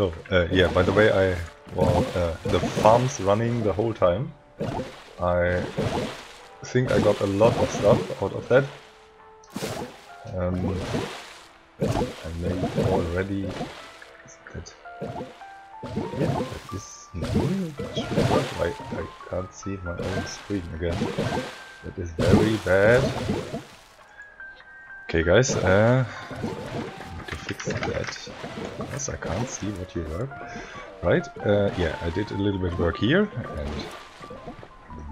So, yeah, by the way, I... Well, the farm's running the whole time. I think I got a lot of stuff out of that. I made already... Is that... Yeah, that is new. I can't see my own screen again. That is very bad. Okay guys, I need to fix that. Yes, I can't see what you work. Right, yeah, I did a little bit of work here and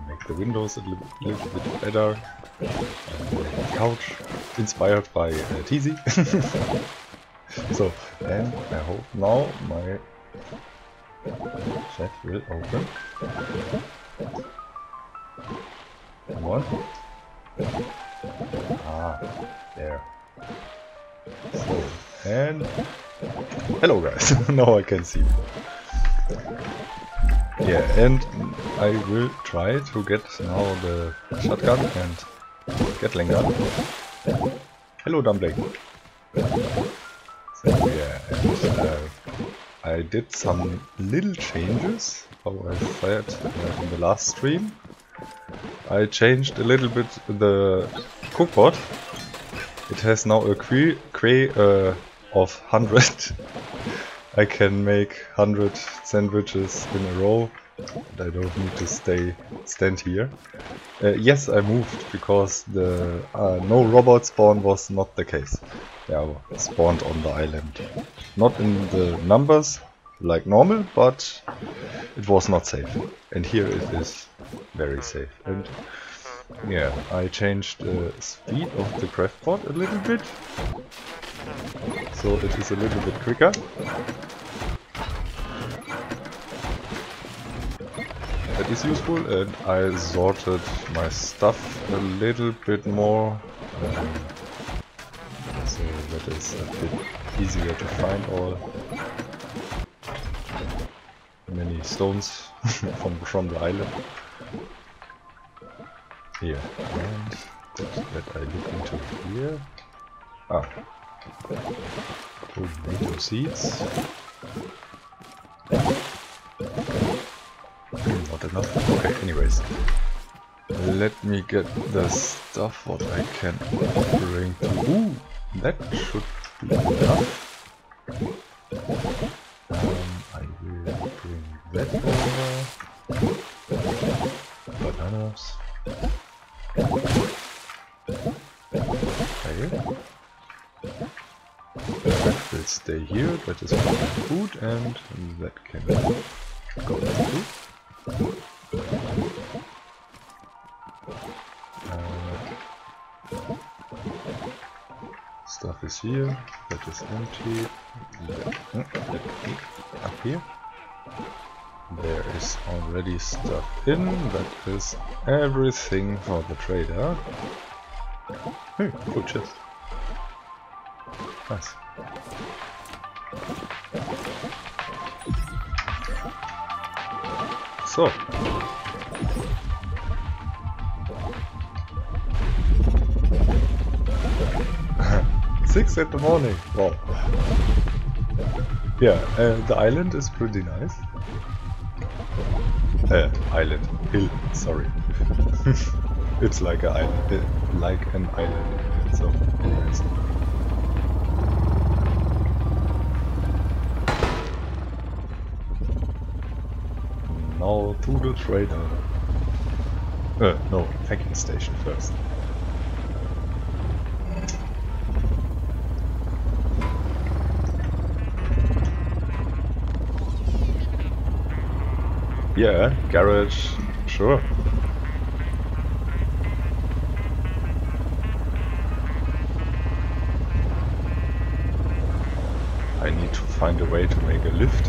make the windows a little bit better. The couch, inspired by TZ. So, and I hope now my chat will open. Come on. Ah, there. So, and... Hello guys, now I can see. Yeah, and I will try to get now the shotgun and Gatling gun. Hello Dumbling. So yeah, and, I did some little changes, how I said in the last stream. I changed a little bit the cookpot. It has now a cray of 100. I can make 100 sandwiches in a row. And I don't need to stand here. Yes, I moved because the no robot spawn was not the case. They are spawned on the island. Not in the numbers like normal, but it was not safe. And here it is very safe. And yeah, I changed the speed of the craft pod a little bit. So it is a little bit quicker. That is useful, and I sorted my stuff a little bit more, so that is a bit easier to find all. Many stones from the island. Here, and that I look into here. Ah, tomato seeds. Not enough. Okay, anyways. Let me get the stuff what I can bring to... Ooh! That should be enough. I will bring that over. Bananas. Okay. That will stay here. That is for my food, and that can go to food. Stuff is here, that is empty, up here, there is already stuff in, that is everything for the trader. Hey, good chest. Nice. So. Six in the morning. Wow. Yeah, the island is pretty nice. Island. Hill. Sorry. It's like an island. Like an island. So, anyways. Now to the trader. No, packing station first. Yeah, garage, sure. I need to find a way to make a lift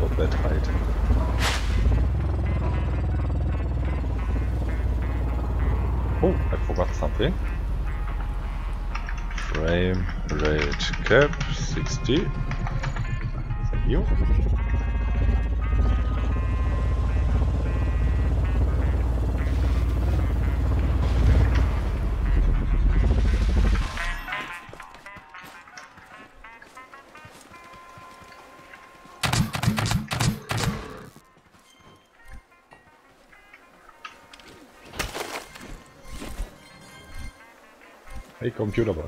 for that height. Oh, I forgot something. Frame rate cap 60. Thank you. Hey, Computerball.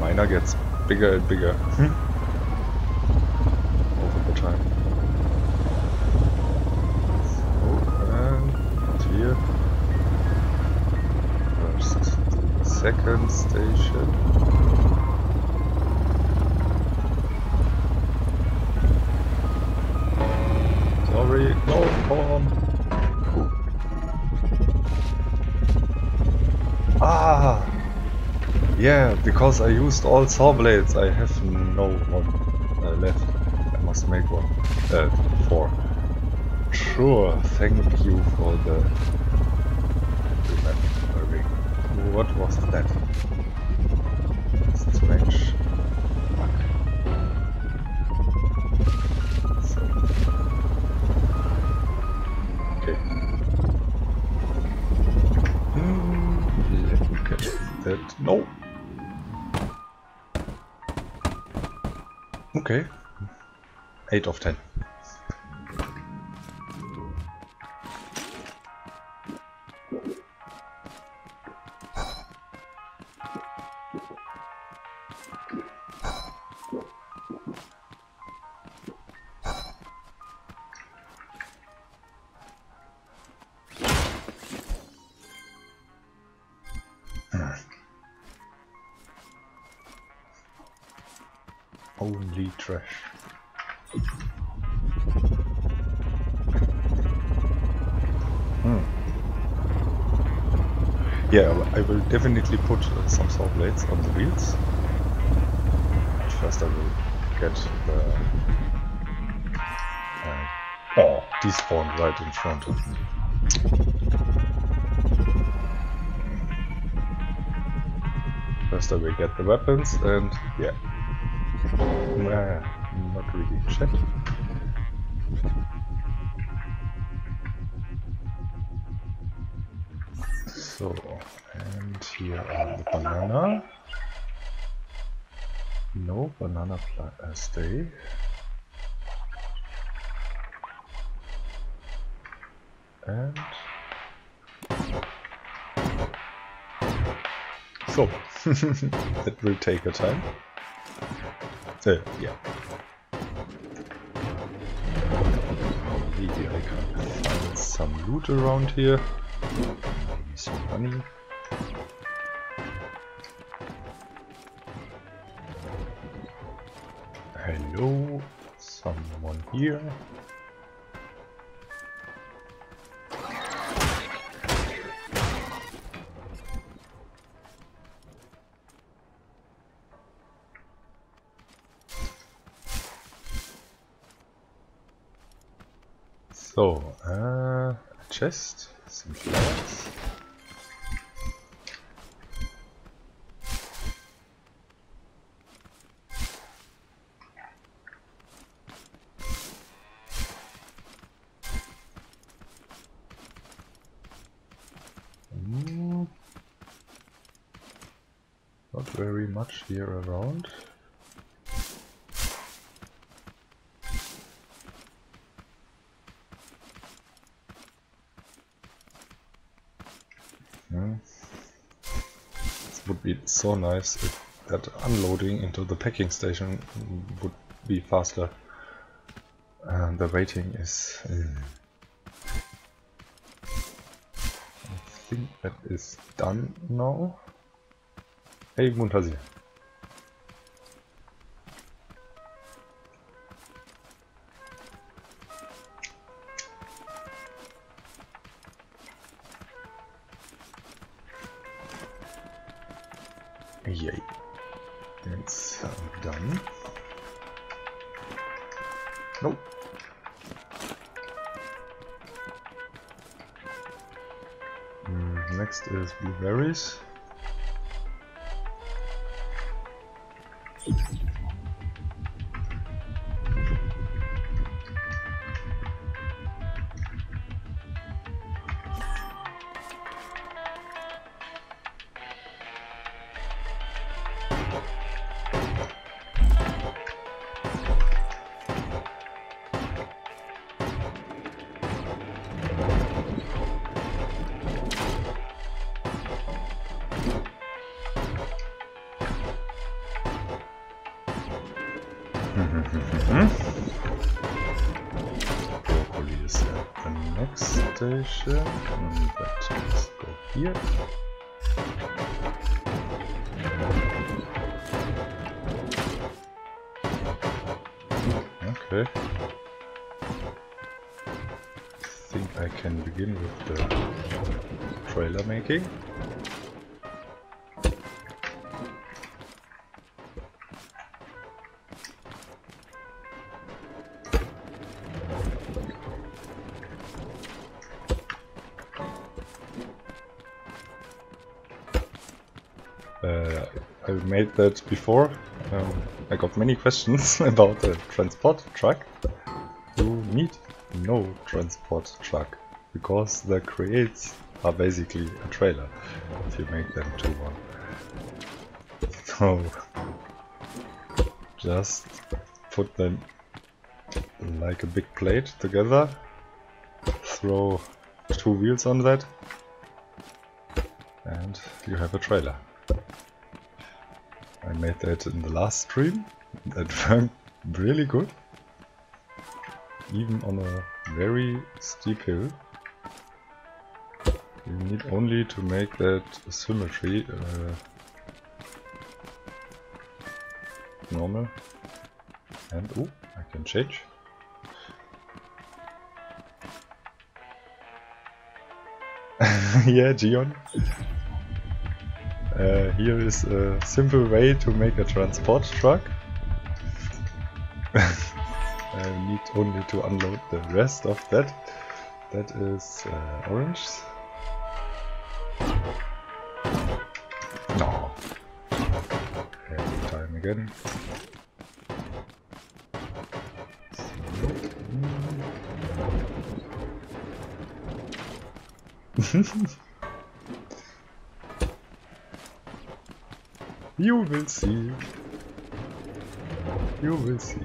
Miner gets bigger and bigger. Over the time. So, and here. First, second station. Yeah, because I used all saw blades, I have no one left. I must make one. Four. Sure, thank you for the remembering. What was that? Strange. So. Okay. Let me catch that. No! Okay. 8 of 10. Only trash. Yeah, I will definitely put some saw blades on the wheels. But first I will get the despawn right in front of me. First I will get the weapons and yeah. Nah, not really. Shit. So, and here are the banana. No banana stay. And so that will take a time. So, yeah. Maybe I can find some loot around here. Maybe some money. Hello, someone here. So, a chest, some flowers. Not very much here around. Would be so nice if that unloading into the packing station would be faster. And the waiting is... I think that is done now. Hey Muntazir. Yay. That's done. Nope. jetzt Blueberries. Station und das ist hier. Okay. I think I can begin with the trailer making. I've made that before. I got many questions about a transport truck. You need no transport truck because the crates are basically a trailer if you make them to one. So just put them like a big plate together, throw two wheels on that, and you have a trailer. I made that in the last stream, that worked really good, even on a very steep hill. You need only to make that symmetry normal, and oh, I can change. Yeah, Gion. Here is a simple way to make a transport truck. I need only to unload the rest of that. That is orange. No. Every time again. You will see. You will see.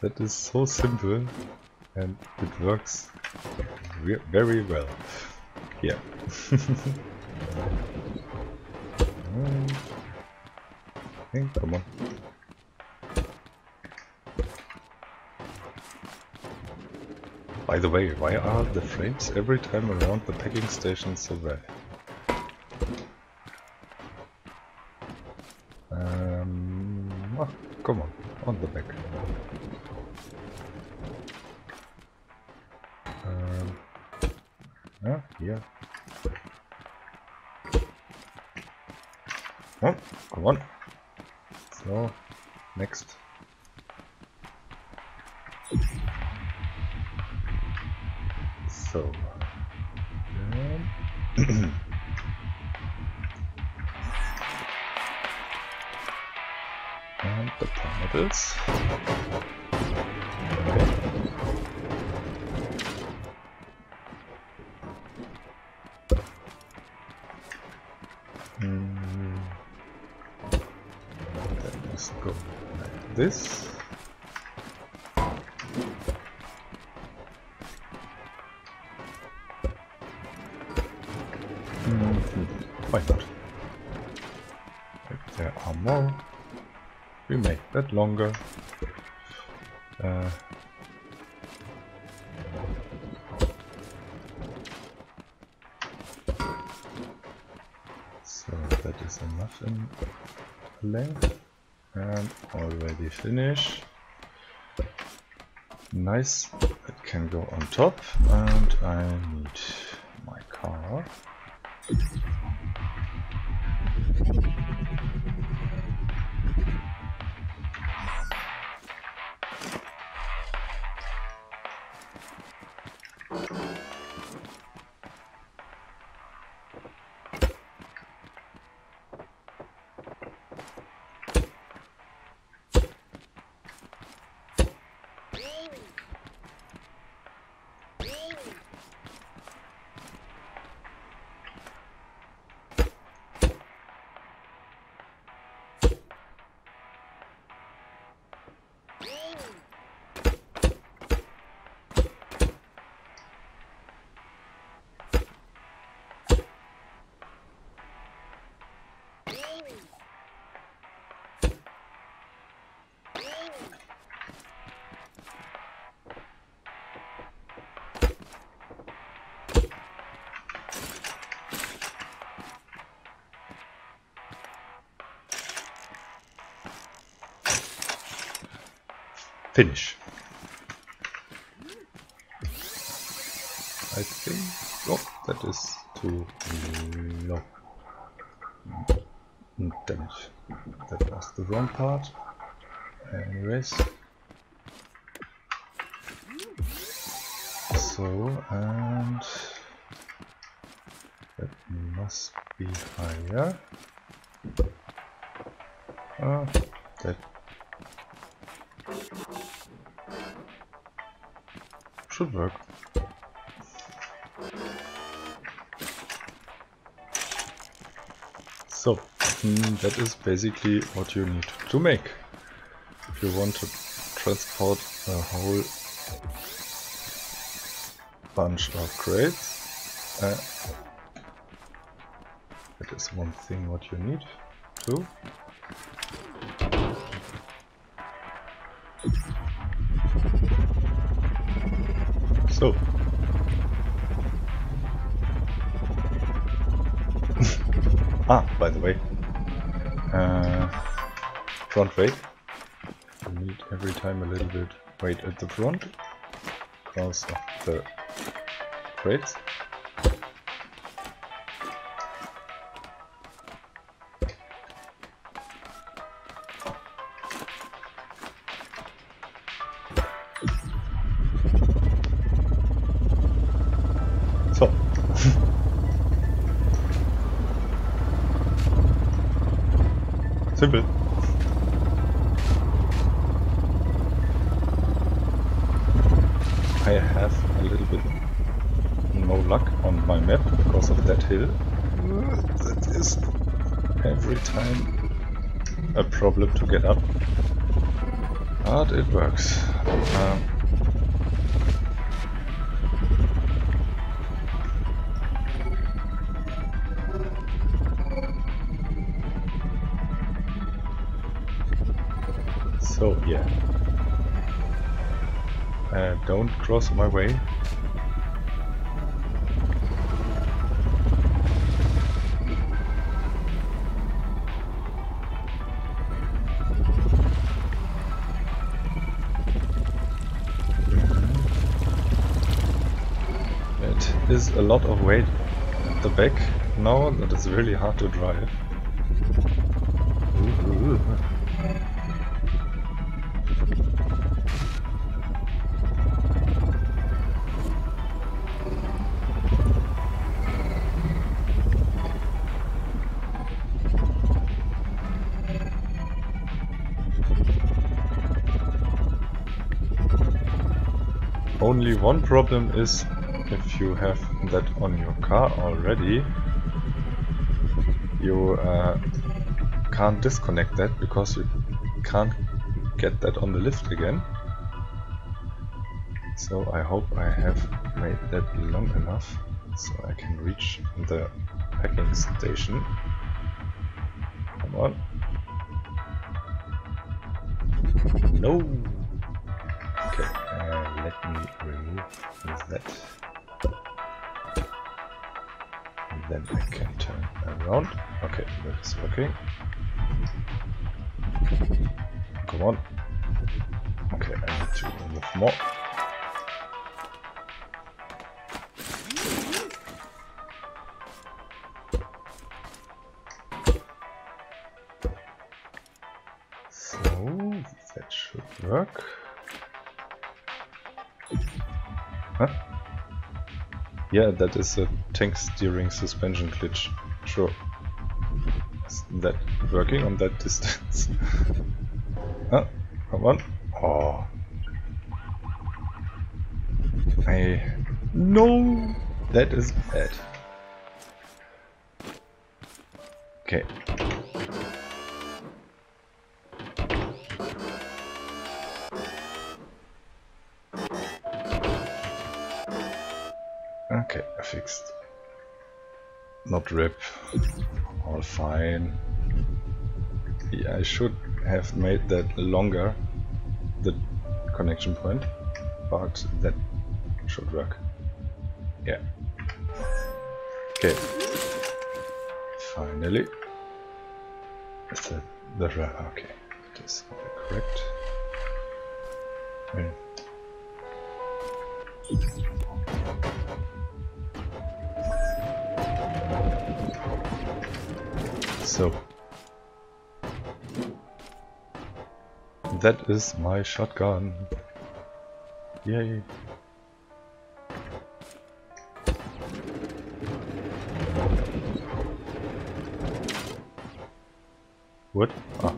That is so simple and it works very well. Yeah. Come on. By the way, why are the frames every time around the packing station so bad? Come on the back. Yeah. Oh, come on. So, next. So. The pineapples. Okay. Let's go like this. Why not? If there are more, we make that longer. So that is enough in length and already finished. Nice, it can go on top, and I need my car. Finish. I think... Oh, that is too low. Damn it. That was the wrong part. Anyways. So, and... that must be higher. That should work. So, that is basically what you need to make if you want to transport a whole bunch of crates. That is one thing what you need to. So. By the way. Front weight. You need every time a little bit weight at the front because of the crates. Simpel. I have a little bit no luck on my map because of that hill. That is every time a problem to get up. But it works. So yeah, don't cross my way. It is a lot of weight at the back now, that is really hard to drive. Only one problem is, if you have that on your car already, you can't disconnect that because you can't get that on the lift again. So I hope I have made that long enough so I can reach the packing station. Come on. No! Let me remove that, and then I can turn around. Okay, that is working. Come on. Okay, I need to remove more. So, that should work. Huh? Yeah, that is a tank steering suspension glitch. Sure. Is that working on that distance? Huh? Come on. Oh. No! That is bad. Okay. Okay, I fixed. Not rip. All fine. Yeah, I should have made that longer, the connection point, but that should work. Yeah. Okay. Finally. Is that the... okay. That is correct. Okay. So. That is my shotgun. Yay. What? Ah.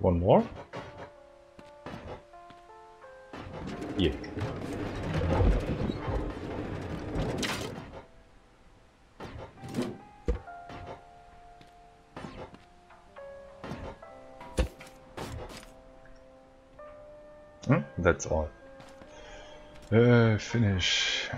One more? Yeah. That's all. Finish.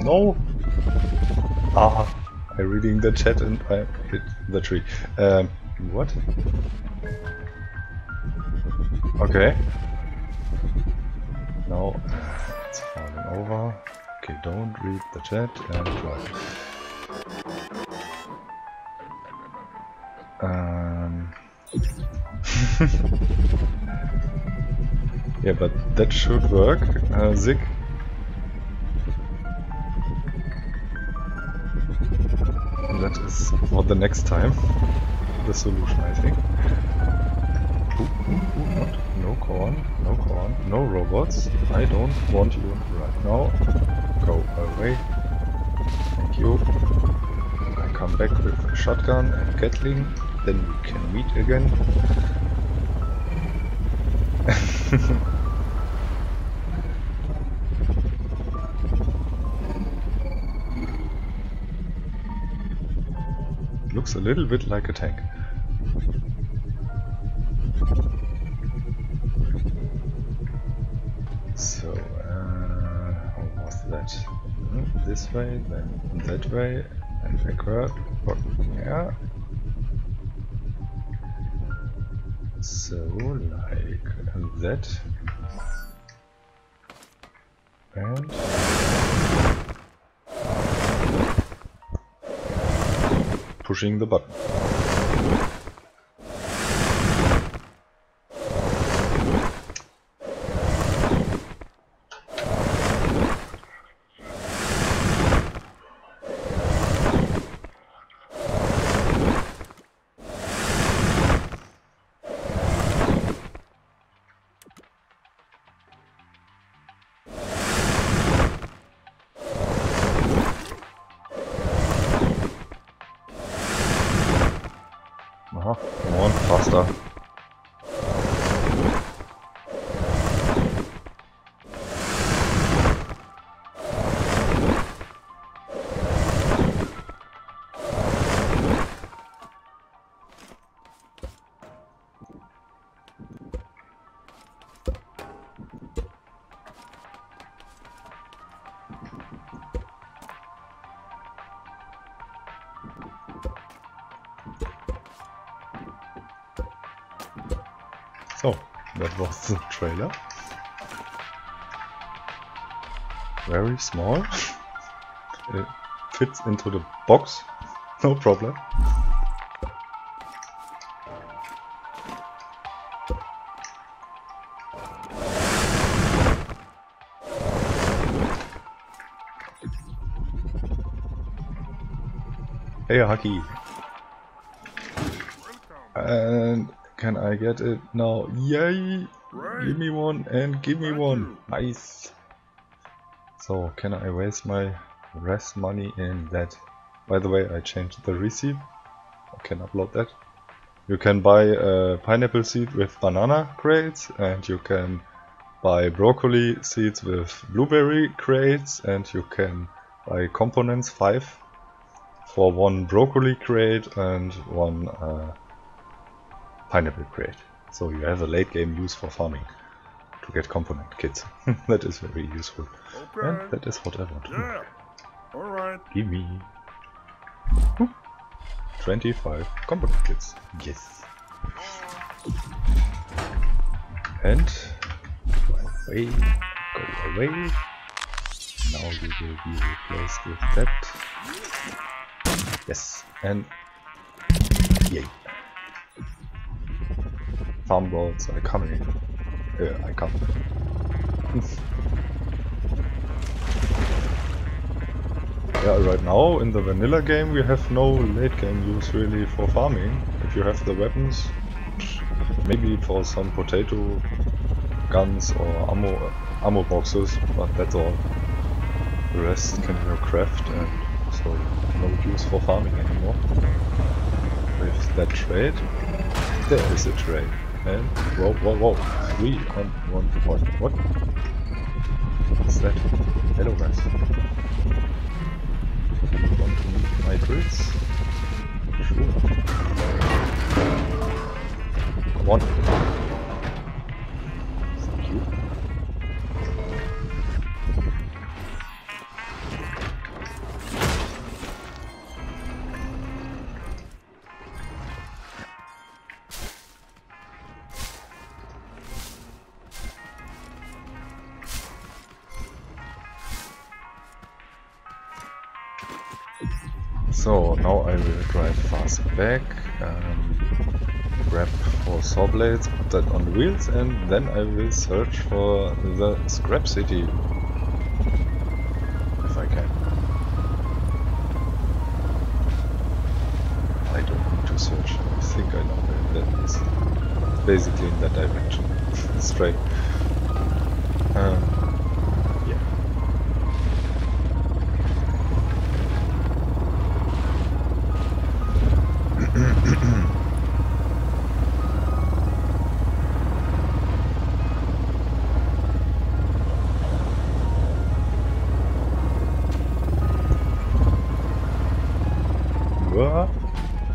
No! Ah, I'm reading the chat and I hit the tree. What? Okay. Now it's falling over. Okay, don't read the chat and try. Yeah, but that should work. Zig. That is for the next time the solution, I think. No corn, no corn, no robots. I don't want you right now. Go away. Thank you. I come back with a shotgun and Gatling. Then we can meet again. Looks a little bit like a tank. So, how was that? This way, then that way, and backward. Yeah. So, like that. And... pushing the button. So, that was the trailer. Very small. It fits into the box, no problem. Hey, Haki. And... can I get it now? Yay! Right. Give me one and give me one! Nice! So, can I waste my rest money in that? By the way, I changed the receipt. I can upload that. You can buy a pineapple seed with banana crates, and you can buy broccoli seeds with blueberry crates, and you can buy components 5 for 1 broccoli crate and 1 pineapple crate. So you have a late game use for farming to get component kits. That is very useful. Okay. And that is what I want. Yeah. Alright. Give me 25 component kits. Yes. And go away, go away. Now you will be replaced with that. Yes, and yay. Farm boards are coming. I come. Yeah, right now in the vanilla game we have no late game use really for farming. If you have the weapons, maybe for some potato guns or ammo boxes, but that's all. The rest can be craft, and so no use for farming anymore. With that trade, there is a trade. And whoa, 3 on 1 point. What? What's that? Hello guys. You want to meet my birds? Sure. Come on. So now I will drive fast back, grab 4 saw blades, put that on the wheels, and then I will search for the Scrap City. If I can. I don't need to search, I think I know where that is. Basically in that direction, straight.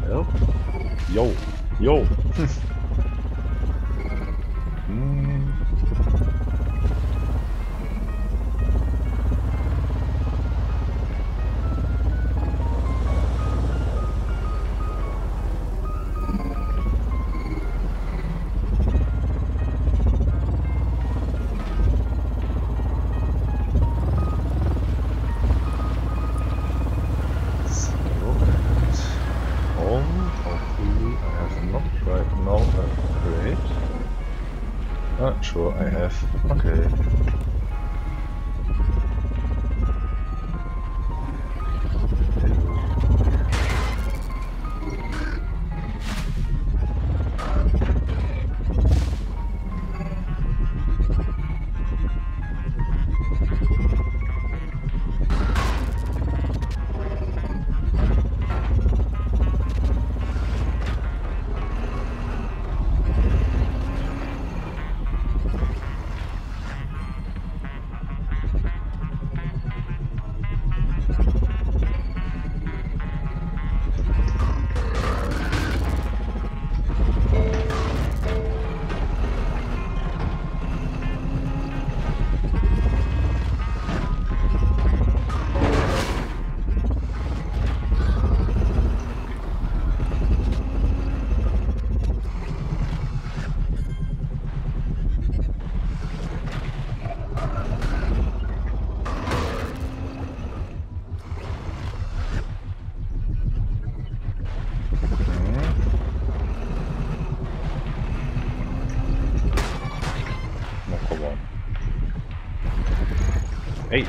Help? Yo, yo. Sure, I have. Okay. Hey!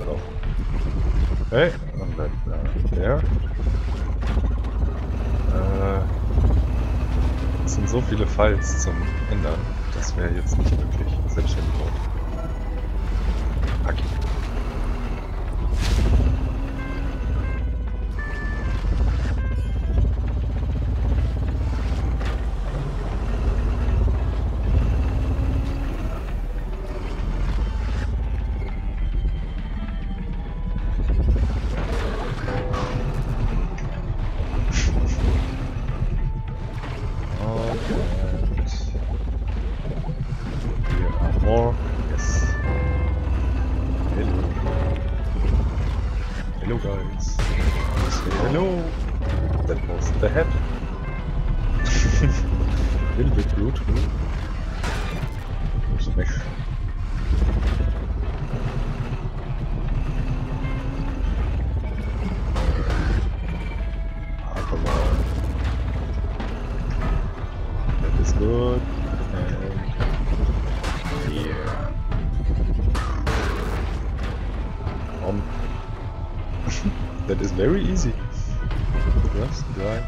Hello. Hey! And that there. Es sind so viele Files zum Ändern, das wäre jetzt nicht wirklich selbstständig. Okay. Yes. Hello. That was the head. A little bit brutal. Smash. Oh, come on. That is good. And yeah. On. That is very easy. Just drive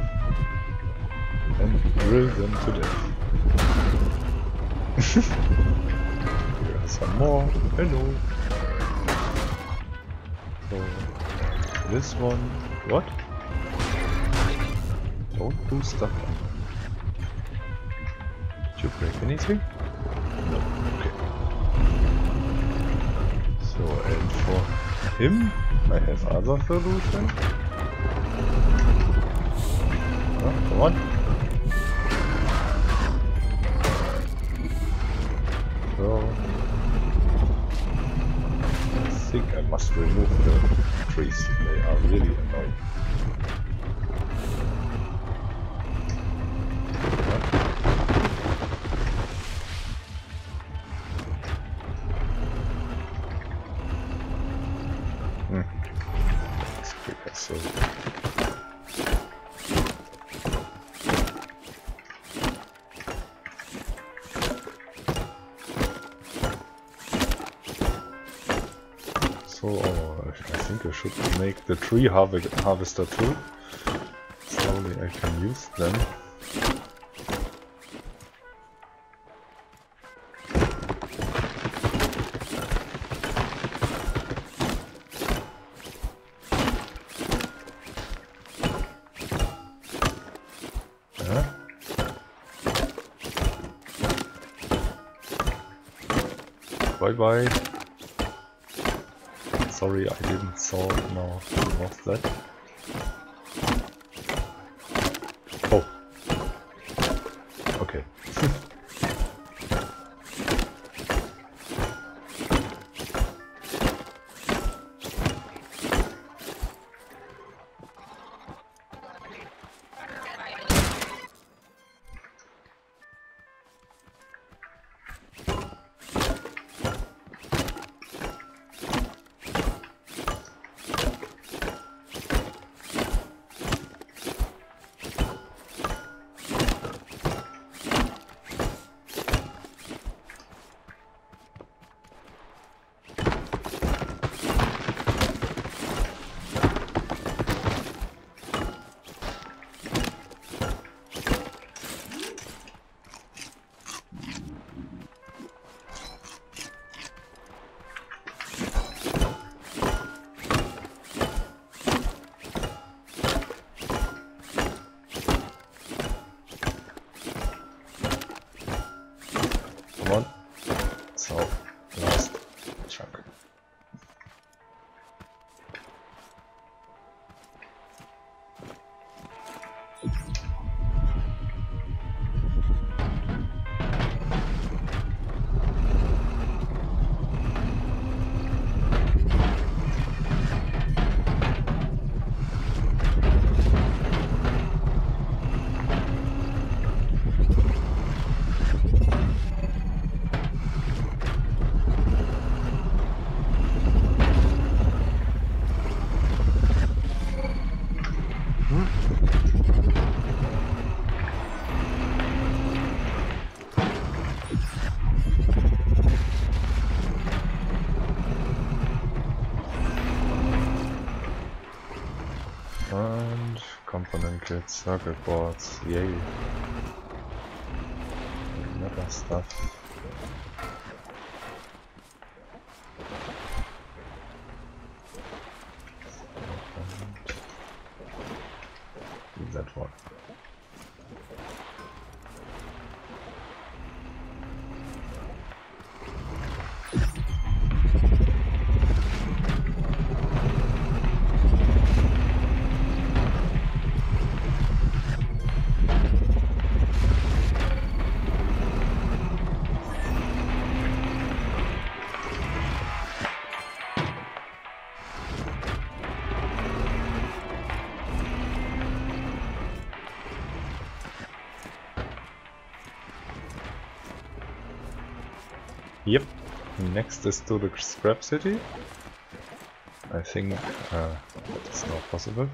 and drill them to death. Here are some more. Hello. So this one, what? Don't do stuff. Did you break anything? No. Okay. So and for him, I have other solution. Come on. So I think I must remove the trees. They are really annoying. The tree harvester too. Slowly I can use them. Bye bye. Sorry, I didn't saw now. What's that? Oh. Okay. Get circuit boards, yay! Another stuff. And that one. Yep. Next is to the Scrap City. I think that's not possible.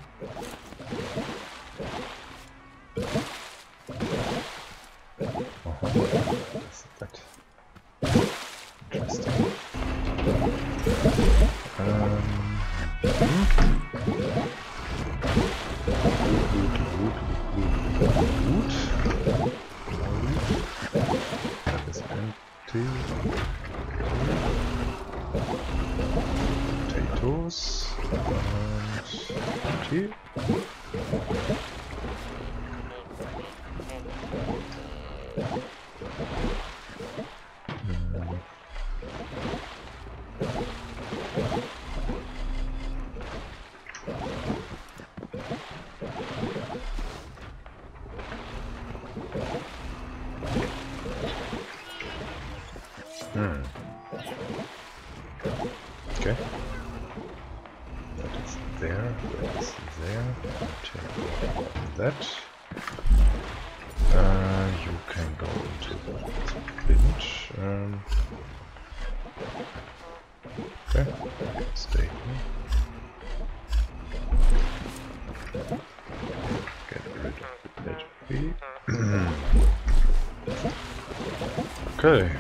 Is that interesting? That is empty. Potatoes and tea. Okay. That is there, and that. You can go into the bench. Okay, stay here. Get rid of that fee. Okay.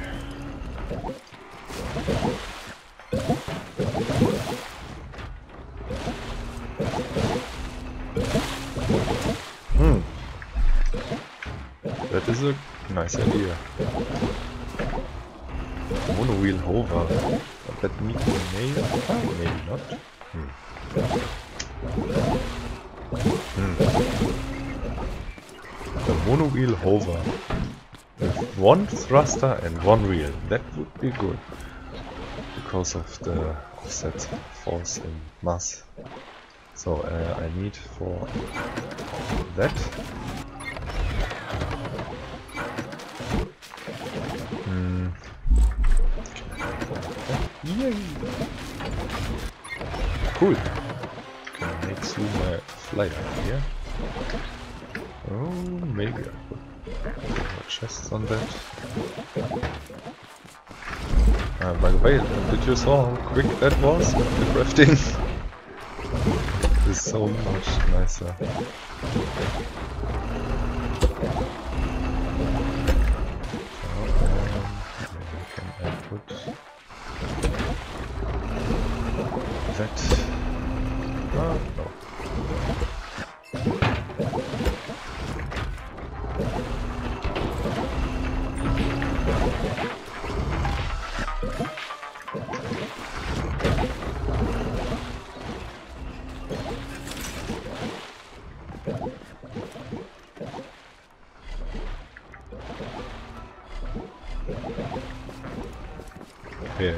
That is a nice idea. Monowheel hover. That means maybe not. The monowheel hover. With one thruster and one wheel. That would be good. Because of the offset force in mass. So I need for that. Yay! Cool! Can I make through my flyer here? Oh, maybe I put my chest on that. By the way, did you saw how quick that was with the crafting? It's so much nicer.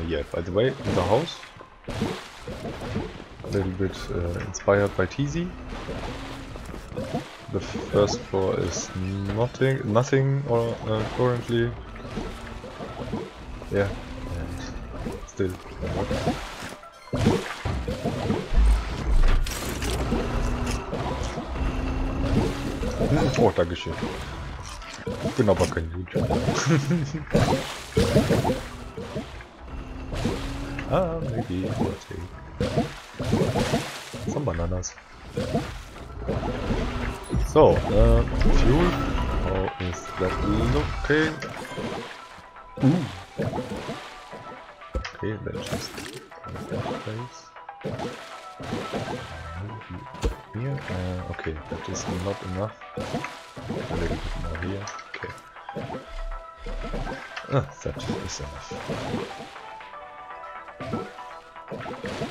Yeah, by the way, in the house, a little bit inspired by TZ. The first floor is nothing or currently. Yeah, and still not. Oh, Dankeschön. Ich bin aber kein YouTuber. Ah, maybe I'll take some bananas. So, fuel. How is that looking? Ooh. Okay, let's just close that place. Here. Okay, that is not enough. A little bit more here. Okay. Ah, that is enough.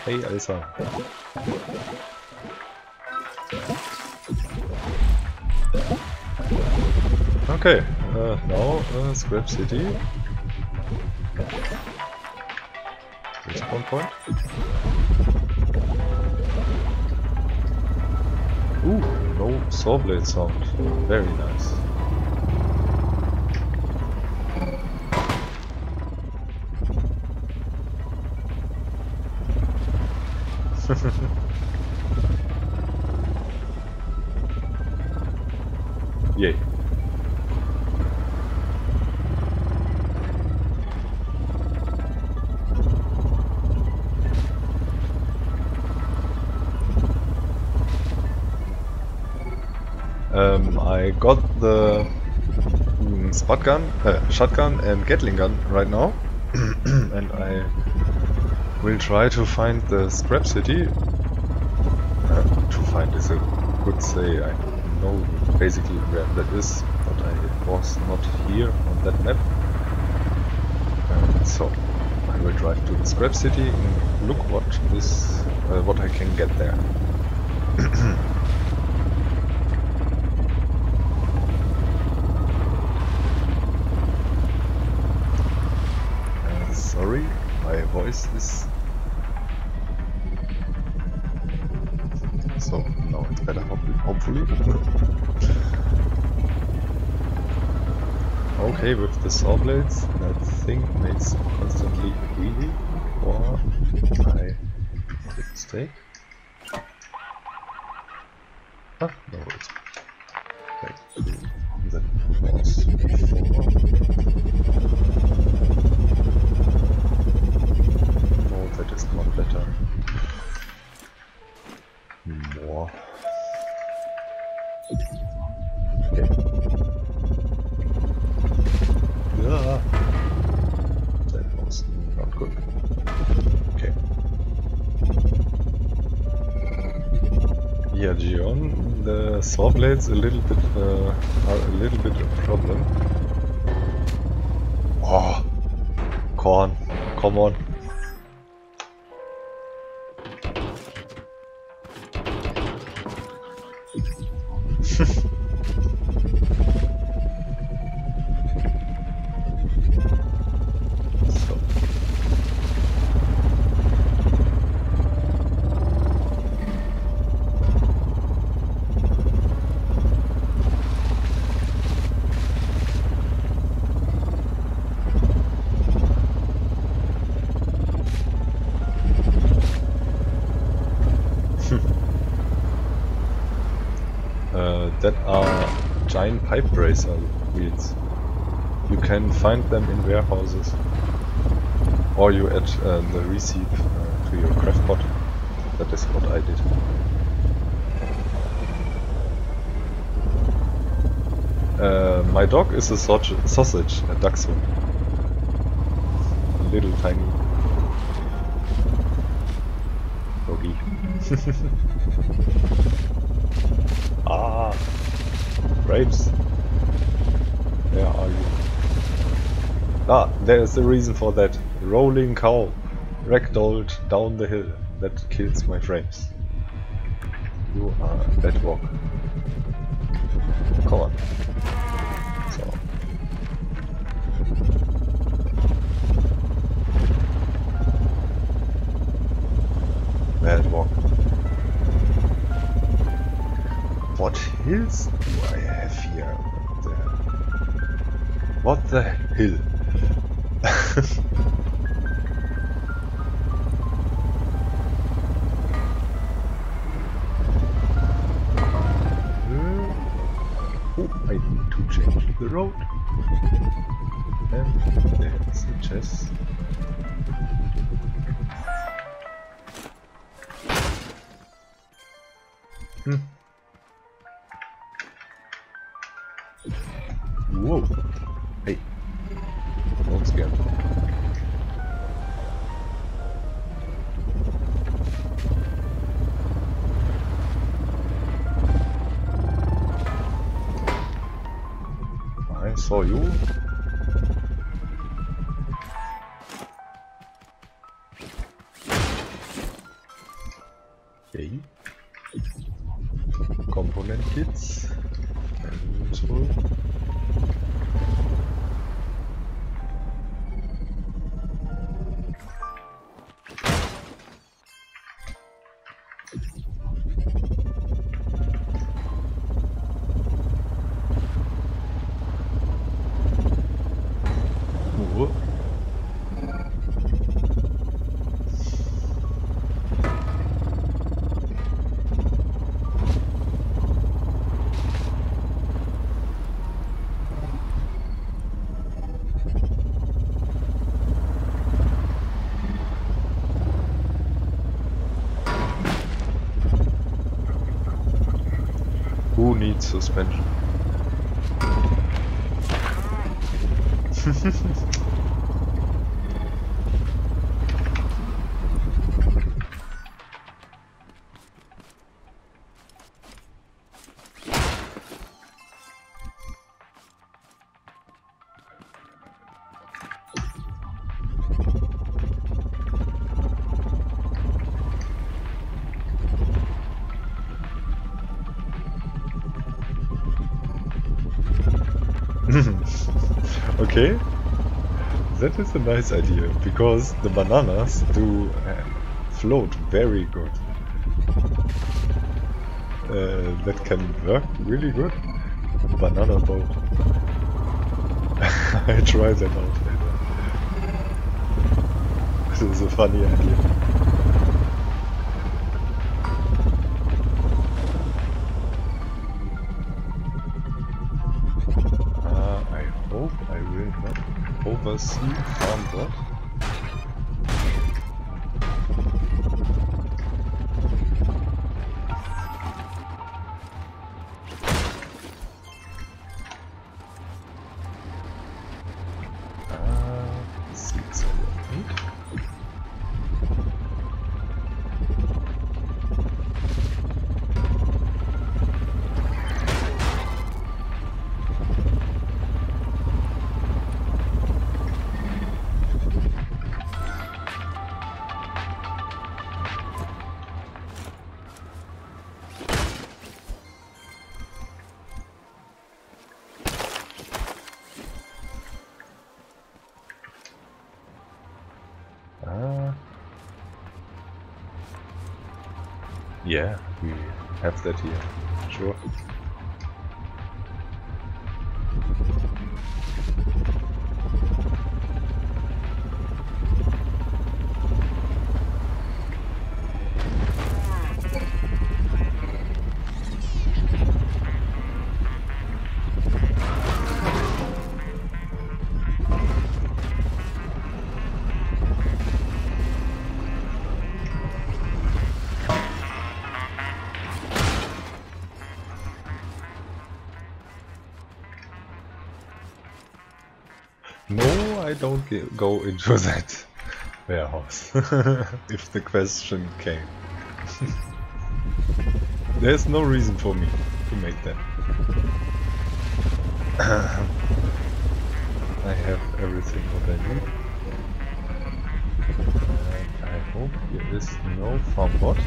Hey, Alter. Okay, now Scrap City. Respawn point. Ooh, no saw blade sound. Very nice. Yay. I got the shotgun and Gatling gun right now. And I will try to find the Scrap City. To find is a good say. I don't know basically where that is, but I was not here on that map. So I will drive to the Scrap City and look what is what I can get there. Sorry, my voice is... So, now it's better, hopefully. Okay, with the saw blades, that thing makes constantly wheelie, or I did a mistake. Ah, no, it's back to that was before. No, that is not better. More. Okay. Yeah. That was not good. Okay. Yeah, Gion, the saw blades are a little bit of a problem. Oh, Khan, come on. That are giant pipe bracer wheels. You can find them in warehouses, or you add the receipt to your craft pot. That is what I did. My dog is a sausage, a dachshund. A little tiny doggy. Ah, grapes. Where are you? Ah, there's a reason for that. Rolling cow ragdolled down the hill. That kills my frames. You are a bad walk. Come on. So. Bad walk. What hills do I have here? What the hill? Oh, I need to change the road. And there's the chest. Whoa! Hey! Don't scare me. I saw you. Hey! Component kits. Who needs suspension? Okay, that is a nice idea, because the bananas do float very good. That can work really good. Banana boat. I try that out later. This is a funny idea. Oversea farm block. Six, yeah, we have that here, sure. No, I don't go into that warehouse, if the question came. There's no reason for me to make that. I have everything that I need. And I hope there is no farm bot.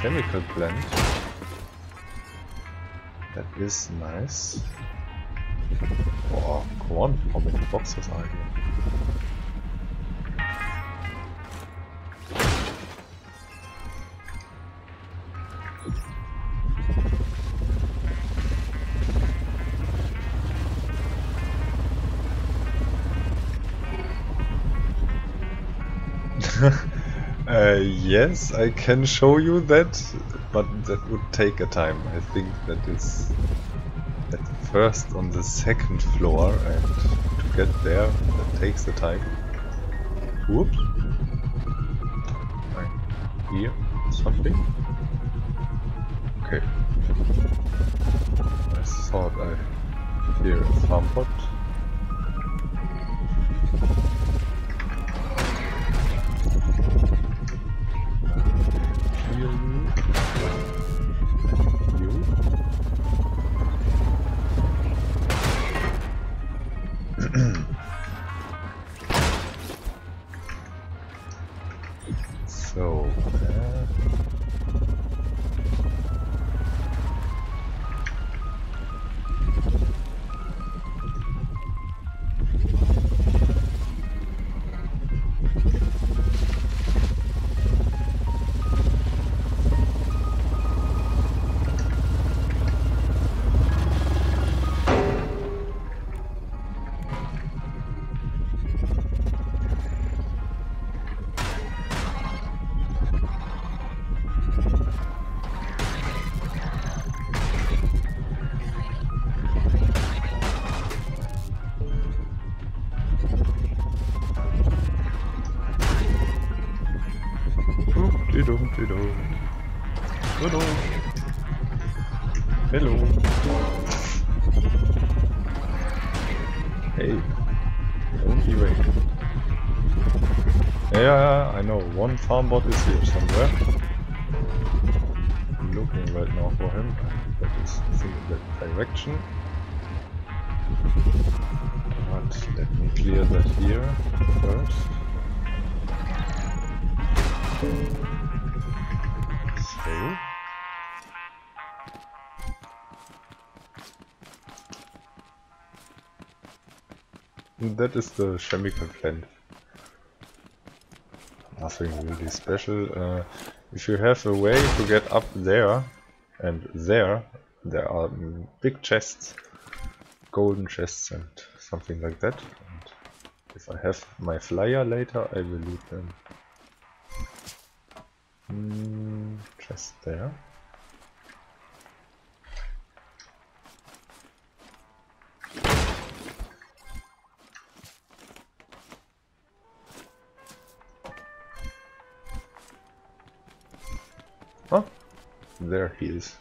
Chemical plant. That is nice. Oh, come on, how many boxes are here? Yes, I can show you that, but that would take a time. I think that is at first on the second floor, and to get there, that takes the time. Whoops. I hear something. Okay. I thought I hear a farm bot. Hallo. Hallo. Hallo. Hey. Don't be waiting. Yeah, I know. One farm bot is here somewhere. I'm looking right now for him. That is in that direction. But let me clear that here first. So. That is the chemical plant. Nothing really special. If you have a way to get up there and there, there are big chests, golden chests and something like that. And if I have my flyer later, I will loot them. Chest there. Oh, there he is.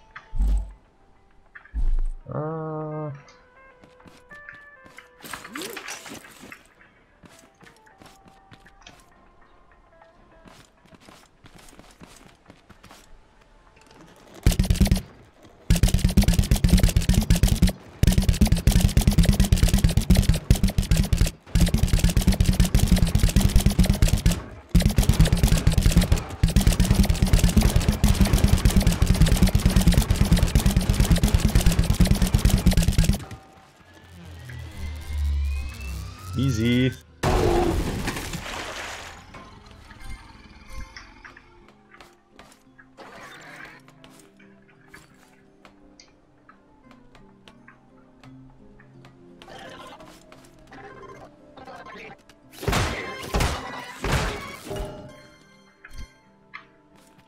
Easy.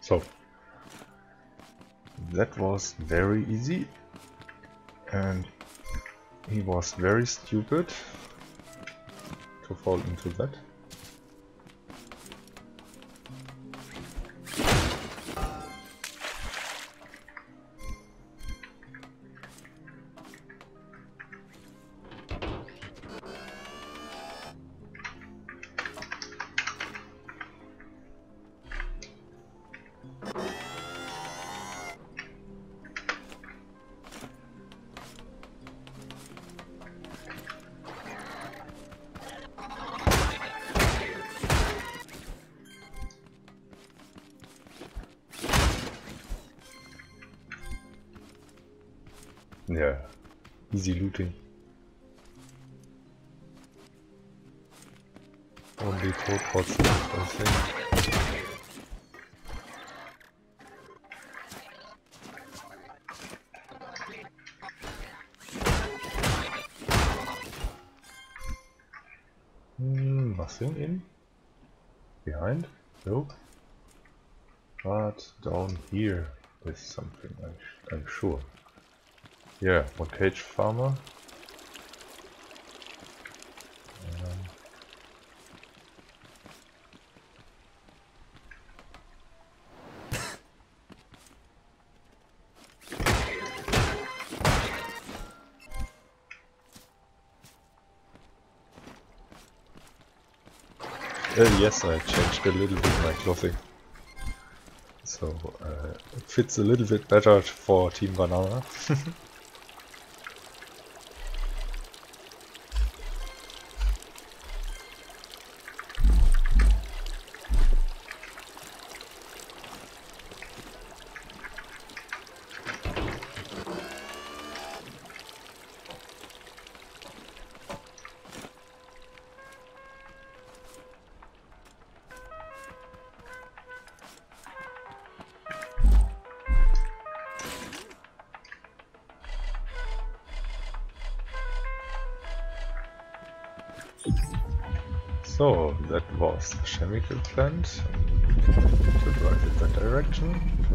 So that was very easy, and he was very stupid to fall into that. Yeah, easy looting. Only four pots left, I think. Nothing in. Behind? Nope. But down here is something, I'm sure. Yeah, one cage farmer. Yes, I changed a little bit my clothing. So, it fits a little bit better for Team Banana. So, that was the chemical plant. I should drive in that direction.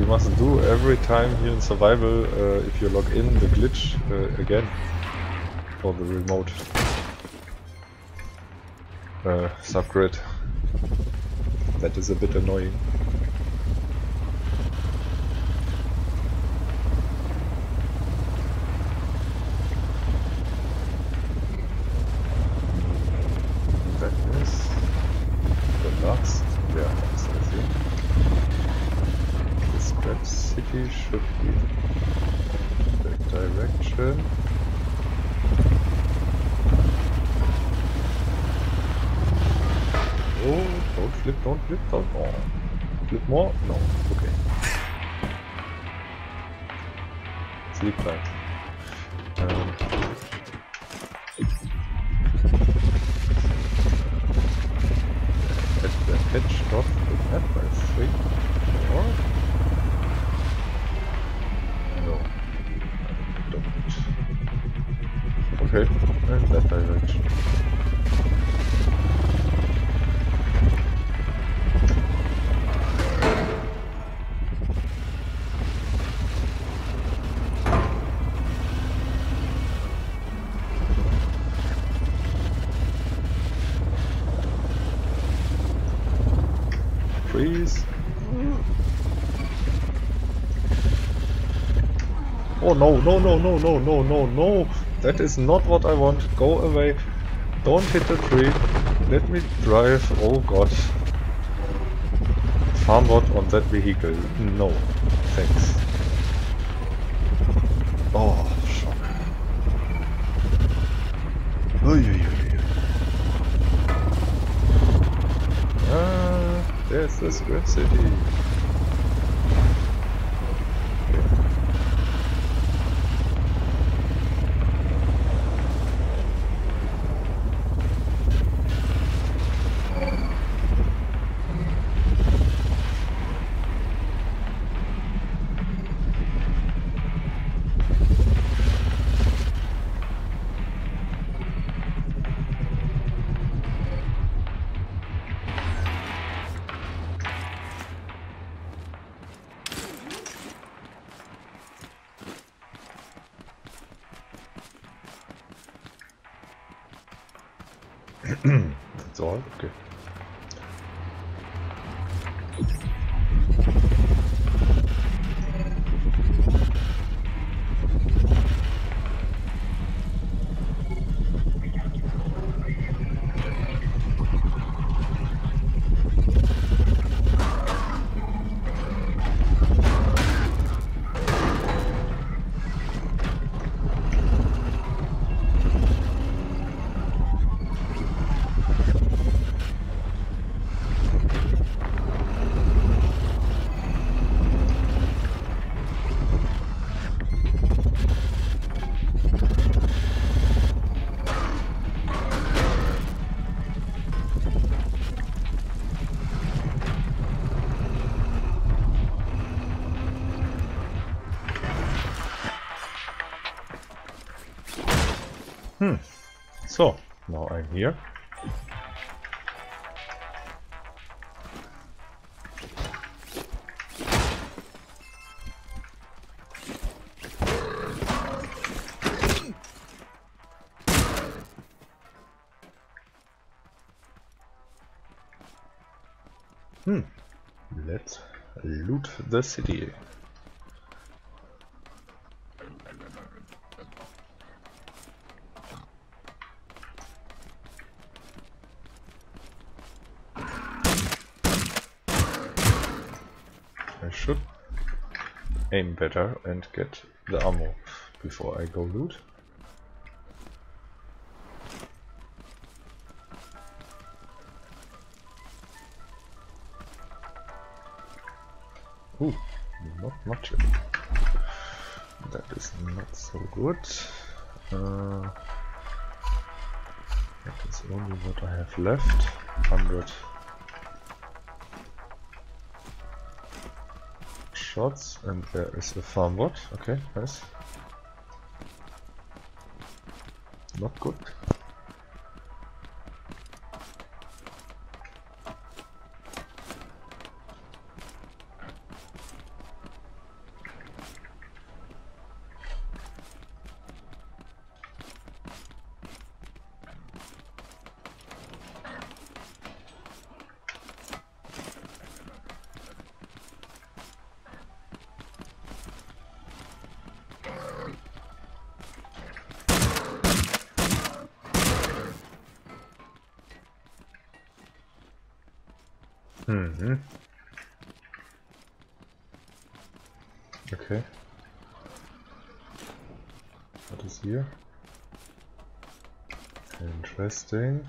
You must do every time here in survival if you log in the glitch again for the remote subgrid. That is a bit annoying. No, no, no, no, no, no, no, no. That is not what I want. Go away. Don't hit the tree. Let me drive. Oh god. Farmbot on that vehicle. No. Thanks. Oh, shock. Ah, there's the Scrap City. So, now I'm here. Let's loot the city. I should aim better and get the ammo before I go loot. Ooh, not much. That is not so good. That is only what I have left. 100 shots, and there is a farm bot. Okay, nice. Not good. Okay. What is here? Interesting.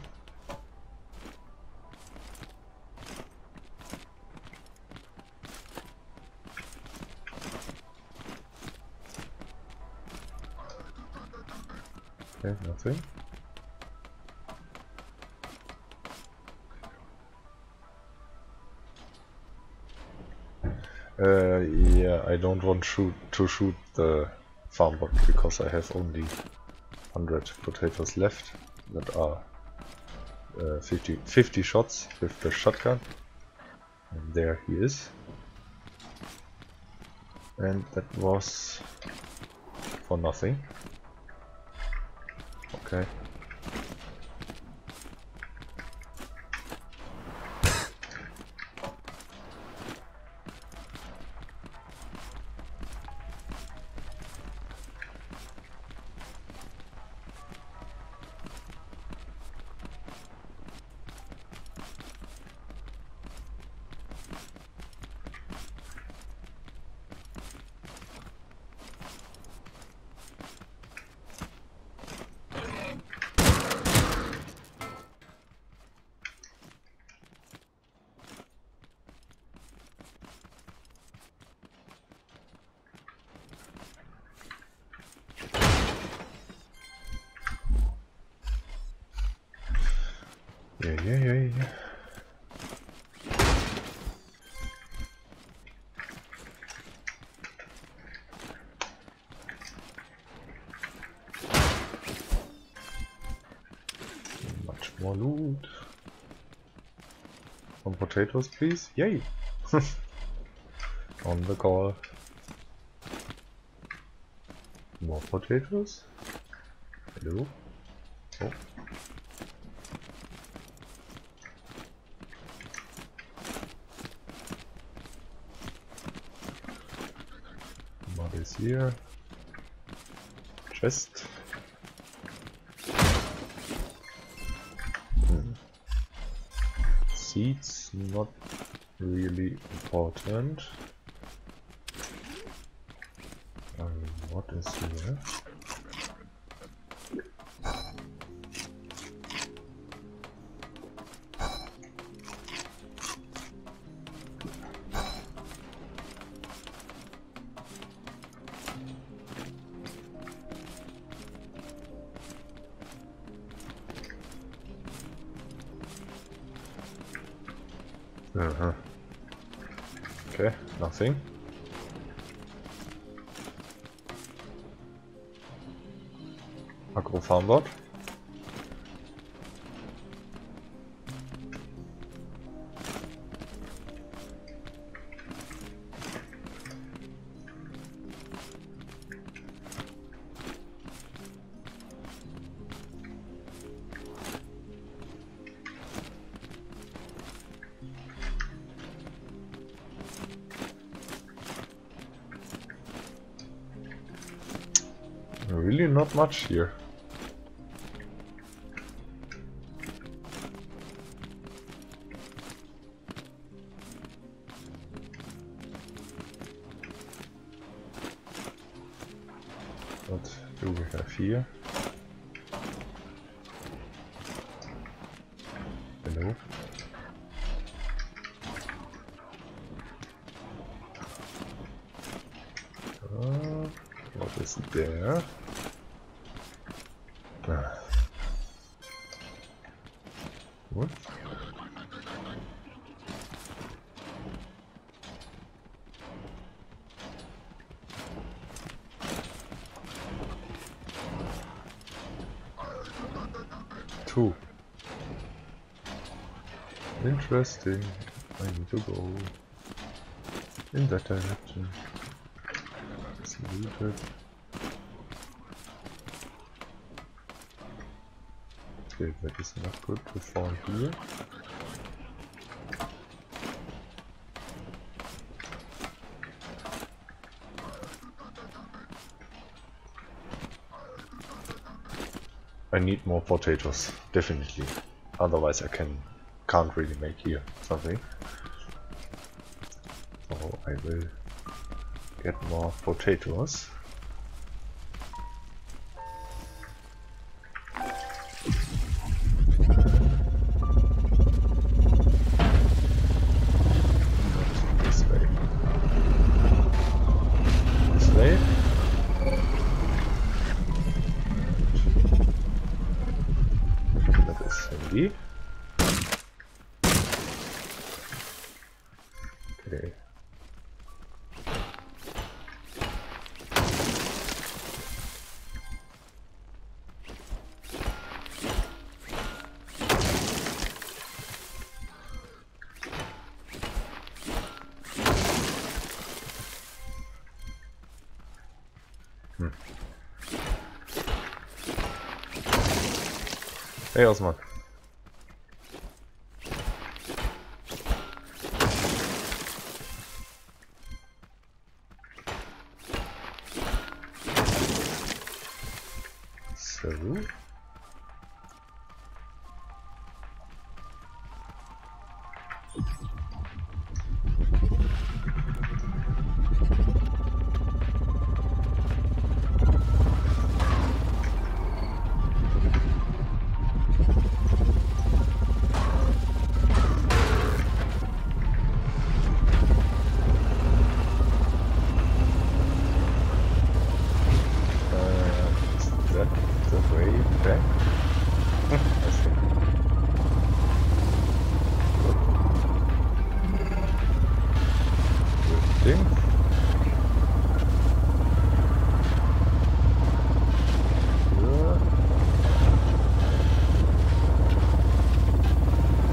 Okay, nothing. Yeah, I don't want to shoot the farm bot because I have only 100 potatoes left that are 50 shots with the shotgun. And there he is. And that was for nothing. Okay. Yeah. Much more loot. Some potatoes, please. Yay! On the call. More potatoes. Hello. Oh. Here, chest. Seeds, not really important. What is here? Okay, nothing. Agro Farmbot. really not much here. What do we have here? Hello. What is there? What? Two. Interesting. I need to go in that direction. It's looted. Okay, that is not good to fall here. I need more potatoes, definitely. Otherwise I can't really make here something. So I will get more potatoes. Hey Osman. So.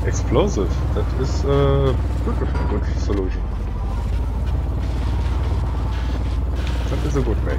Explosive, that is a good solution. That is a good way.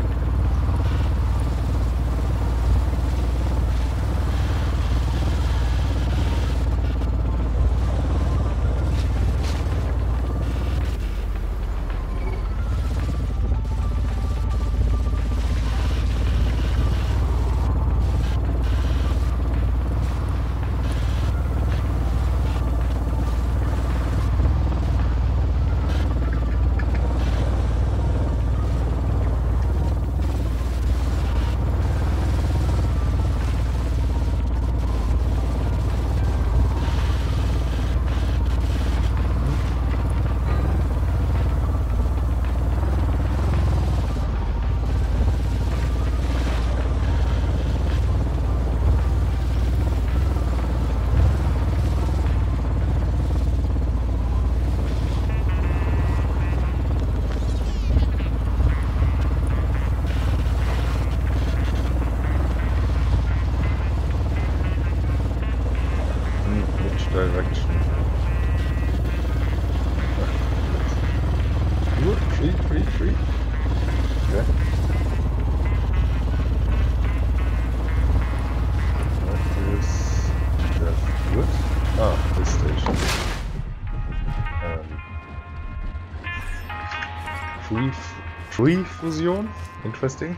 Tree fusion, interesting.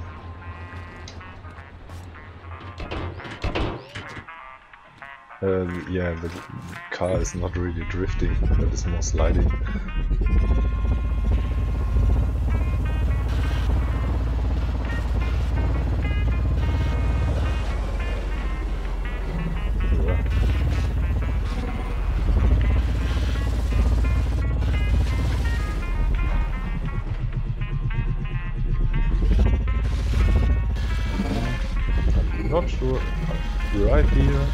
Yeah, the car is not really drifting, it is more sliding. Not sure, right here.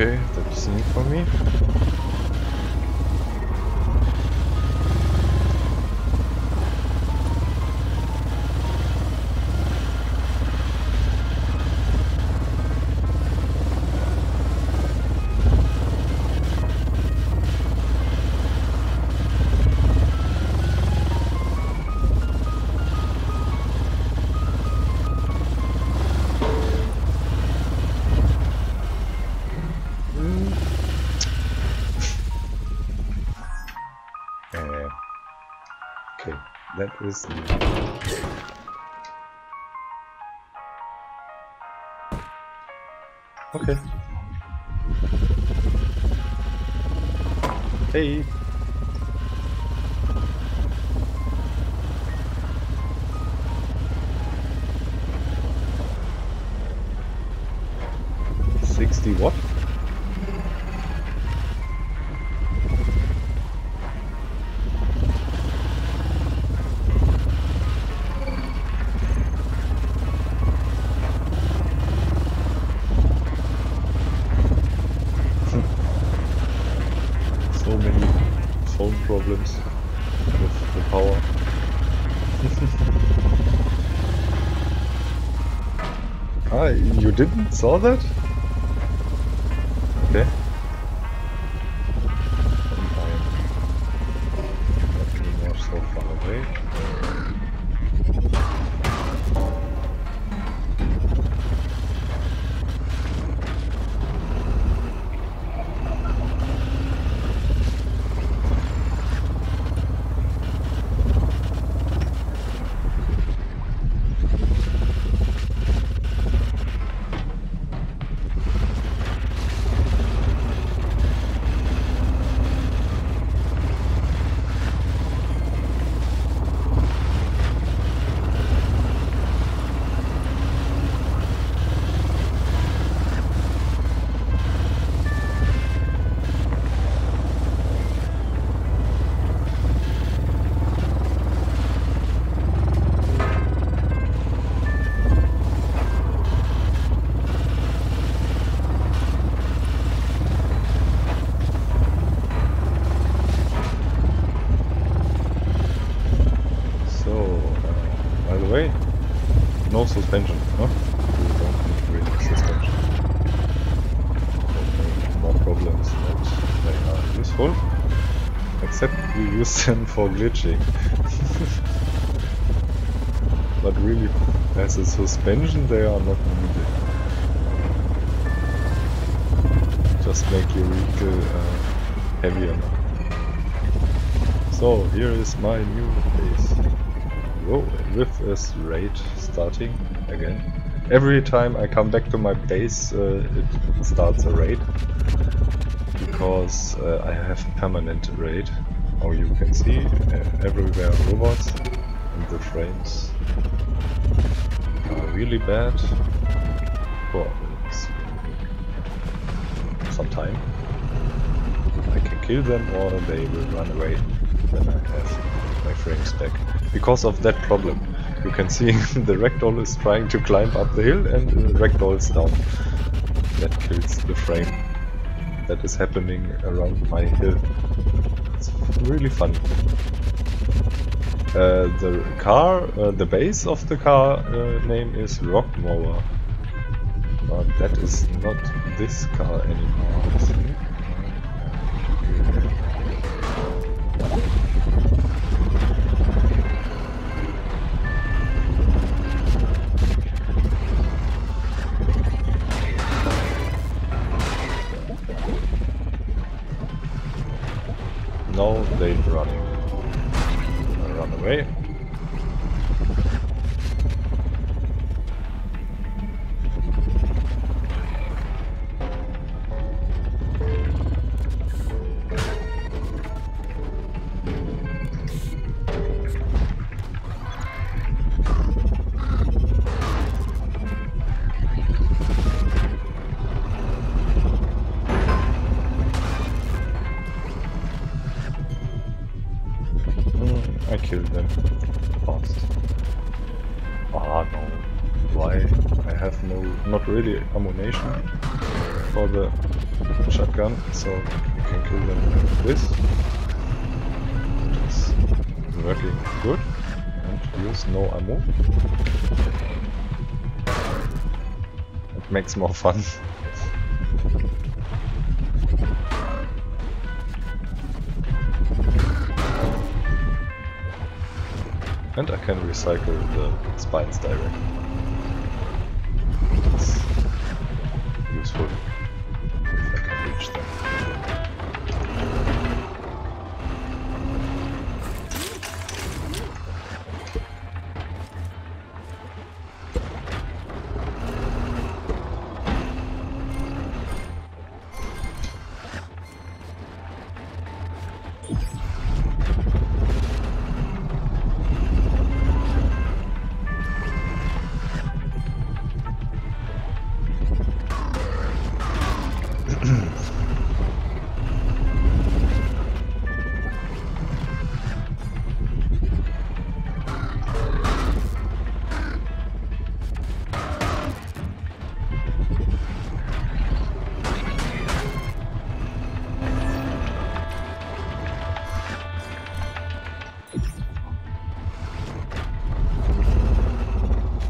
Okay, that's new for me. Okay, that is okay. Hey. $60 what? Problems with the power. Ah, you didn't saw that? Okay. I'm not so far away. No suspension, no? We don't need really suspension. Don't make more problems, but they are useful. Except we use them for glitching. But really, as a suspension, they are not needed. Just make your vehicle heavier now. So, here is my new base. Oh, with this raid starting again. Every time I come back to my base, it starts a raid. Because I have permanent raid. Oh, you can see everywhere robots and the frames are really bad for some time. I can kill them or they will run away. Then I have my frames back. Because of that problem. You can see the ragdoll is trying to climb up the hill and the ragdoll's down. That kills the frame. That is happening around my hill. It's really fun. The car, the base of the car name is Rockmower. But that is not this car anymore, I think. No, they're running. I run away. I killed them fast. Ah no, why? I have no, not really ammunition for the shotgun, so you can kill them like this. It's working good and use no ammo. It makes more fun. And I can recycle the spines directly. It's useful if I can reach them.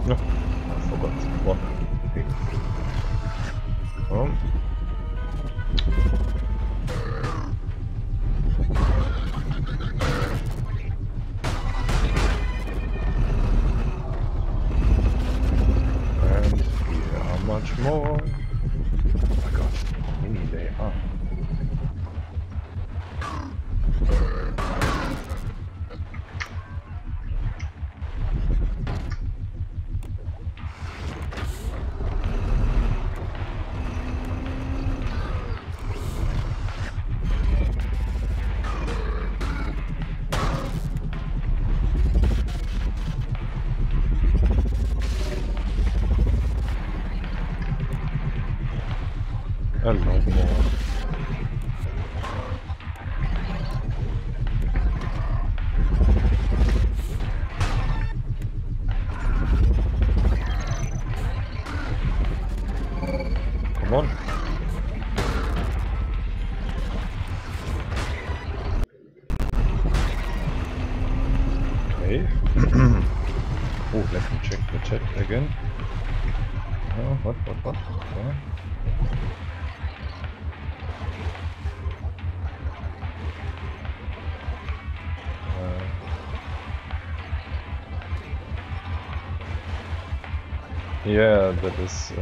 No, I forgot one thing. And here are much more. Oh my gosh, how many they are. I don't know more. Come on. Okay. Oh, let me check the chat again. Oh, what? Okay. Yeah, that is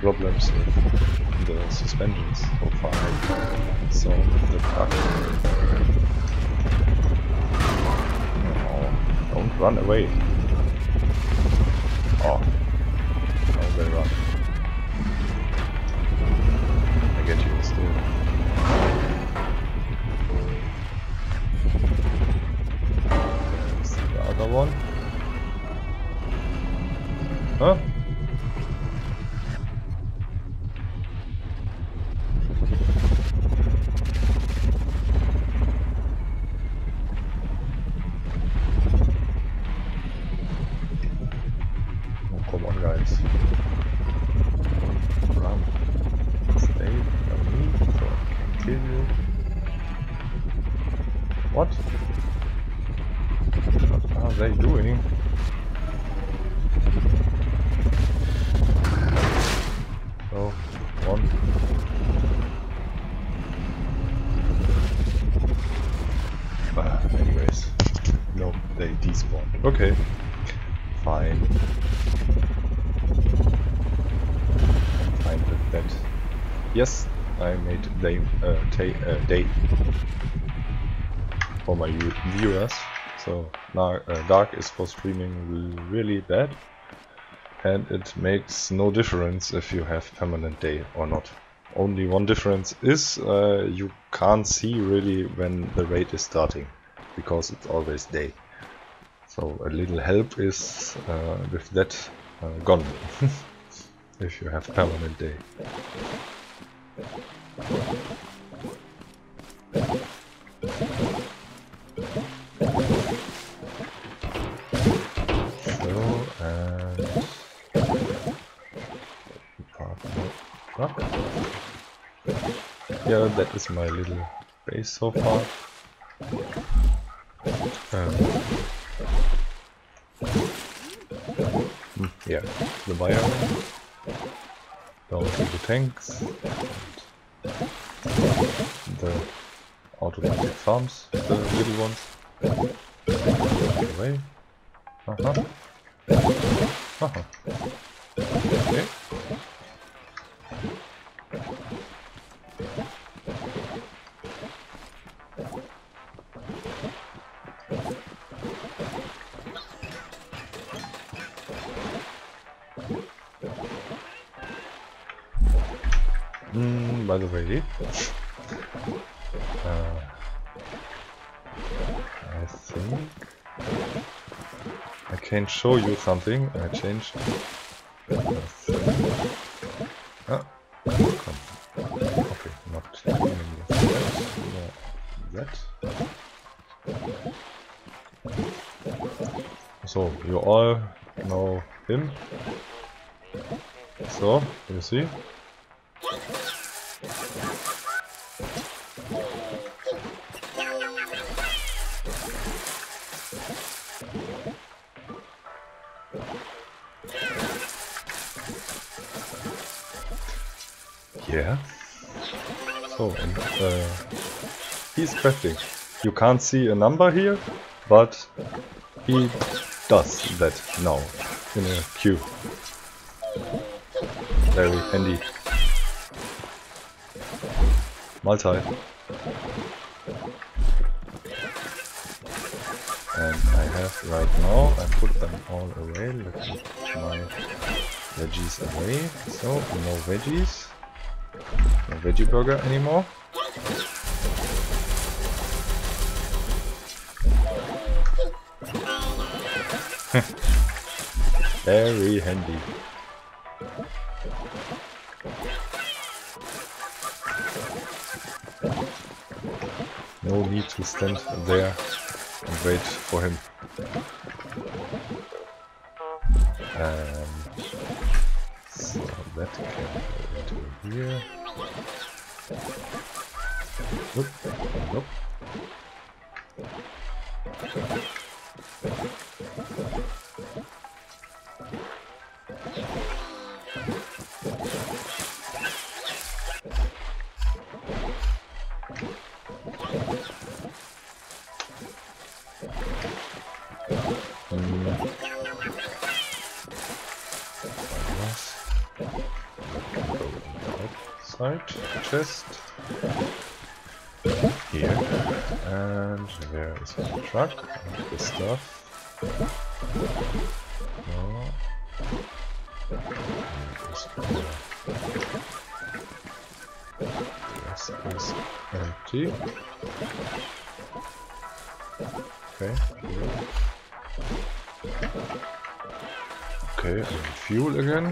problems with the suspensions so far. So the car. No, don't run away. Oh, now they run. I get you still. Huh? kill you. What are they doing? So, run. Anyways, no, they despawned. Okay, fine. Fine with that. Yes, I made them day for my viewers. So now dark is for streaming really bad, and it makes no difference if you have permanent day or not. Only one difference is you can't see really when the raid is starting, because it's always day. So a little help is with that gone if you have permanent day. So, and yeah, that is my little base so far. Yeah, the wire down to the tanks, and the automatic farms, the little ones. Away. Aha. Aha. Okay. By the way, I think I can show you something. I changed. Ah, come. Okay, not that. So you all know him. So you see. Yeah. So, and he's crafting. You can't see a number here, but he does that now in a queue. Very handy. Mahlzeit. And I have right now, I put them all away, let me put my veggies away. So, no veggies. No veggie burger anymore. Very handy. No need to stand there and wait for him. So that can go into here. Nope, nope. Chest here, and there is my truck and the stuff. No. This is empty. Okay. Okay, and fuel again.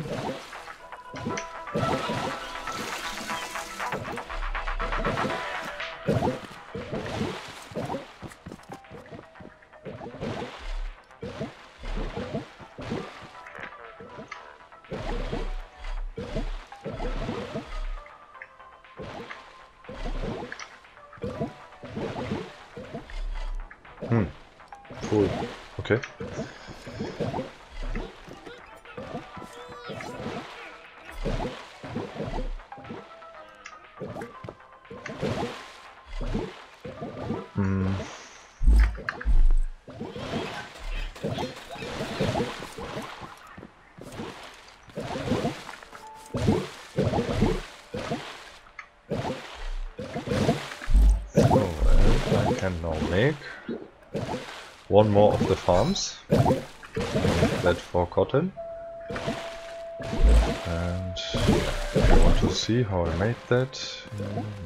cool. Okay. One more of the farms, that for cotton, and I want to see how I made that.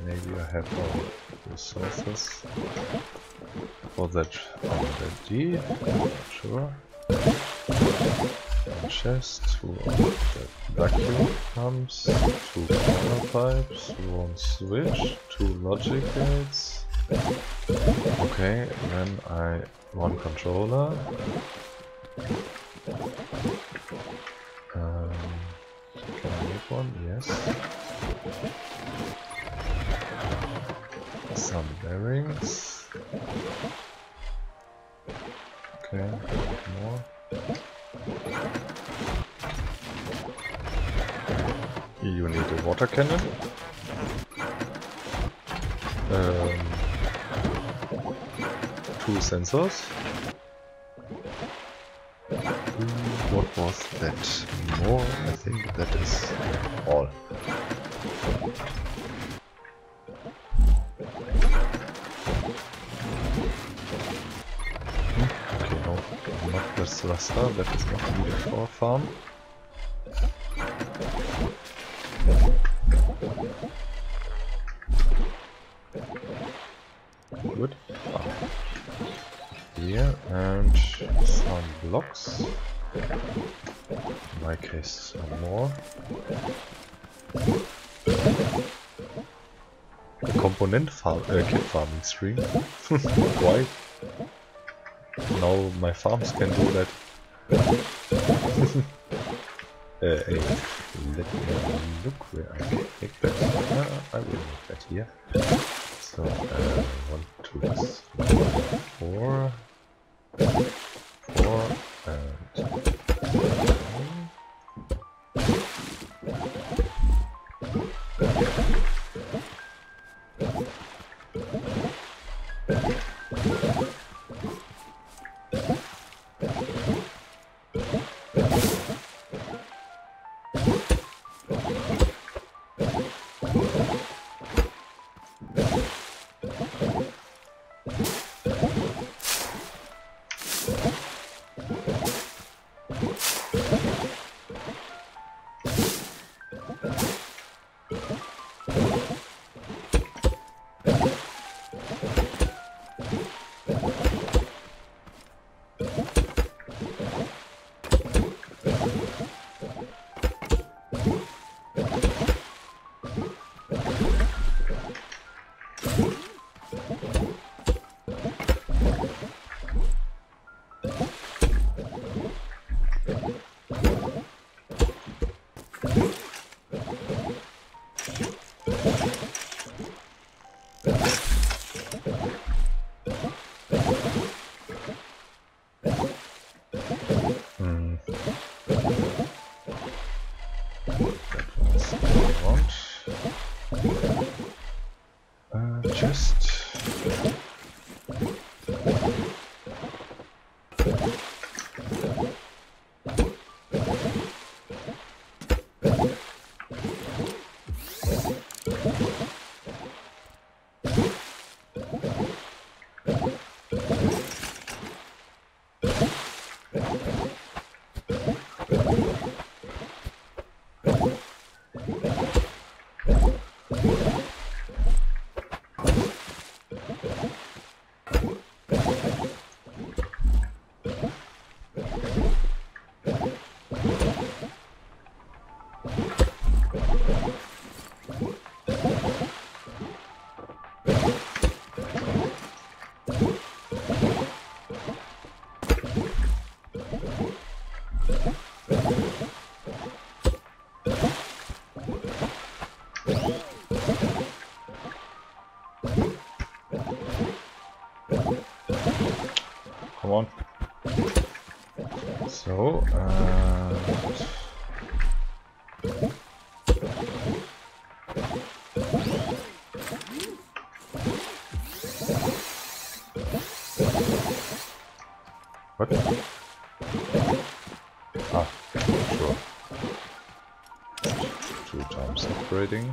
Maybe I have all resources for that already, I'm not sure. One chest, two of the vacuum pumps, two power pipes, one switch, two logic gates. Okay, then I one controller. Can I make one? Yes. Some bearings. Okay, more. You need a water cannon. Two sensors. What was that? More? I think that is all. Okay, no, not the thruster, that is not needed for a farm. Good. Here and some blocks. In my case, some more. A component farm, kit farming stream. Why? Now my farms can do that. Hey, let me look where I can make that. I will make that here. So, 1, 2, 3, 4. 4 and 1. bauen. So, was? Ah, sure. 2 times upgrading.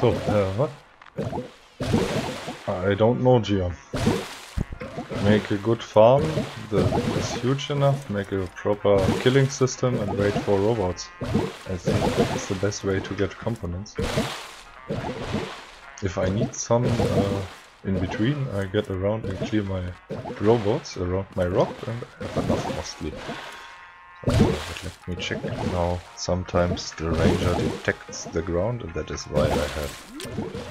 So, what? I don't know, Geo. Make a good farm that is huge enough, make a proper killing system and wait for robots. I think that is the best way to get components. If I need some in between, I get around and clear my robots around my rock and I have enough mostly. Let me check now. Sometimes the ranger detects the ground, and that is why I have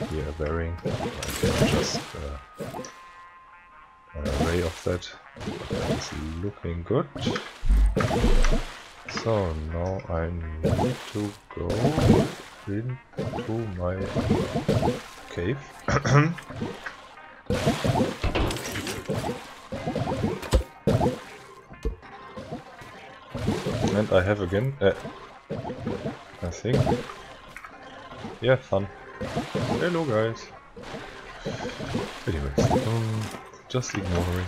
here a bearing. I can just an array of that. That's looking good. So now I need to go into my cave. And I have again, I think, yeah, fun. Hello guys. Anyways, just ignoring.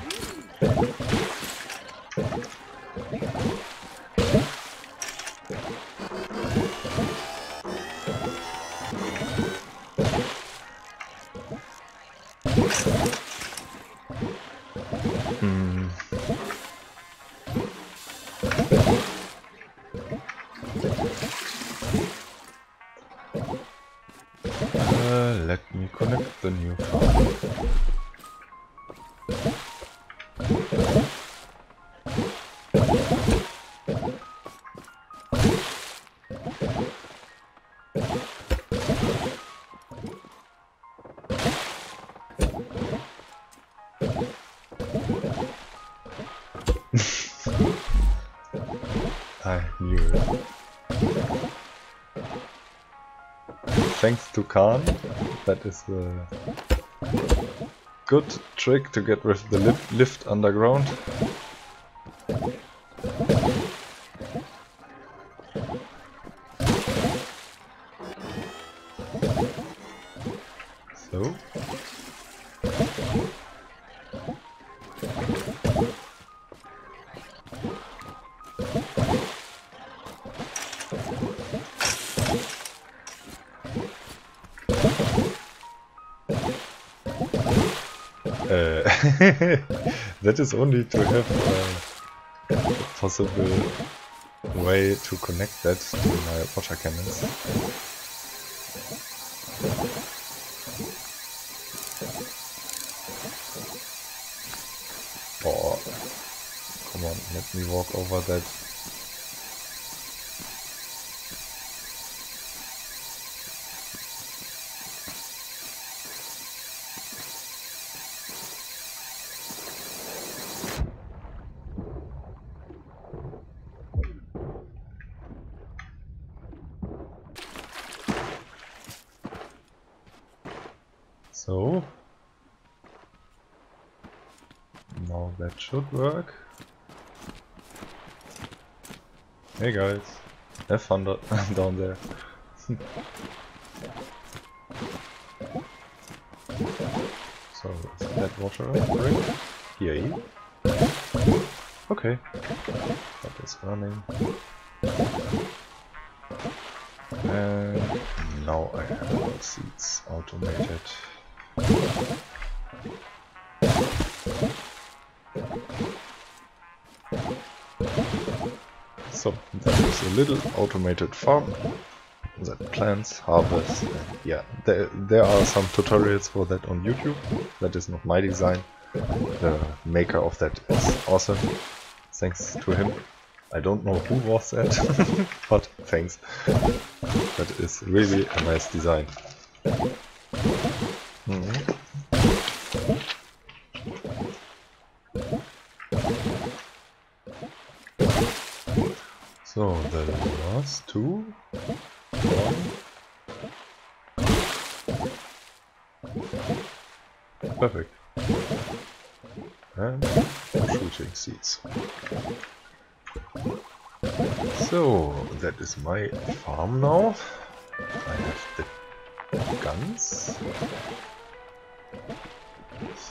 Thanks to Khan, that is a good trick to get rid of the lift underground. So. That is only to have a possible way to connect that to my water cannons. Oh, come on, let me walk over that. So, now that should work. Hey guys, have fun down there. So, is that water running? Here. Okay. That is running. And now I have all seats automated. So, that is a little automated farm that plants, harvests, and yeah, there are some tutorials for that on YouTube. That is not my design. The maker of that is awesome. Thanks to him. I don't know who was that, but thanks. That is really a nice design. So, the last two. Perfect. And shooting seeds. So, that is my farm now. I have the guns.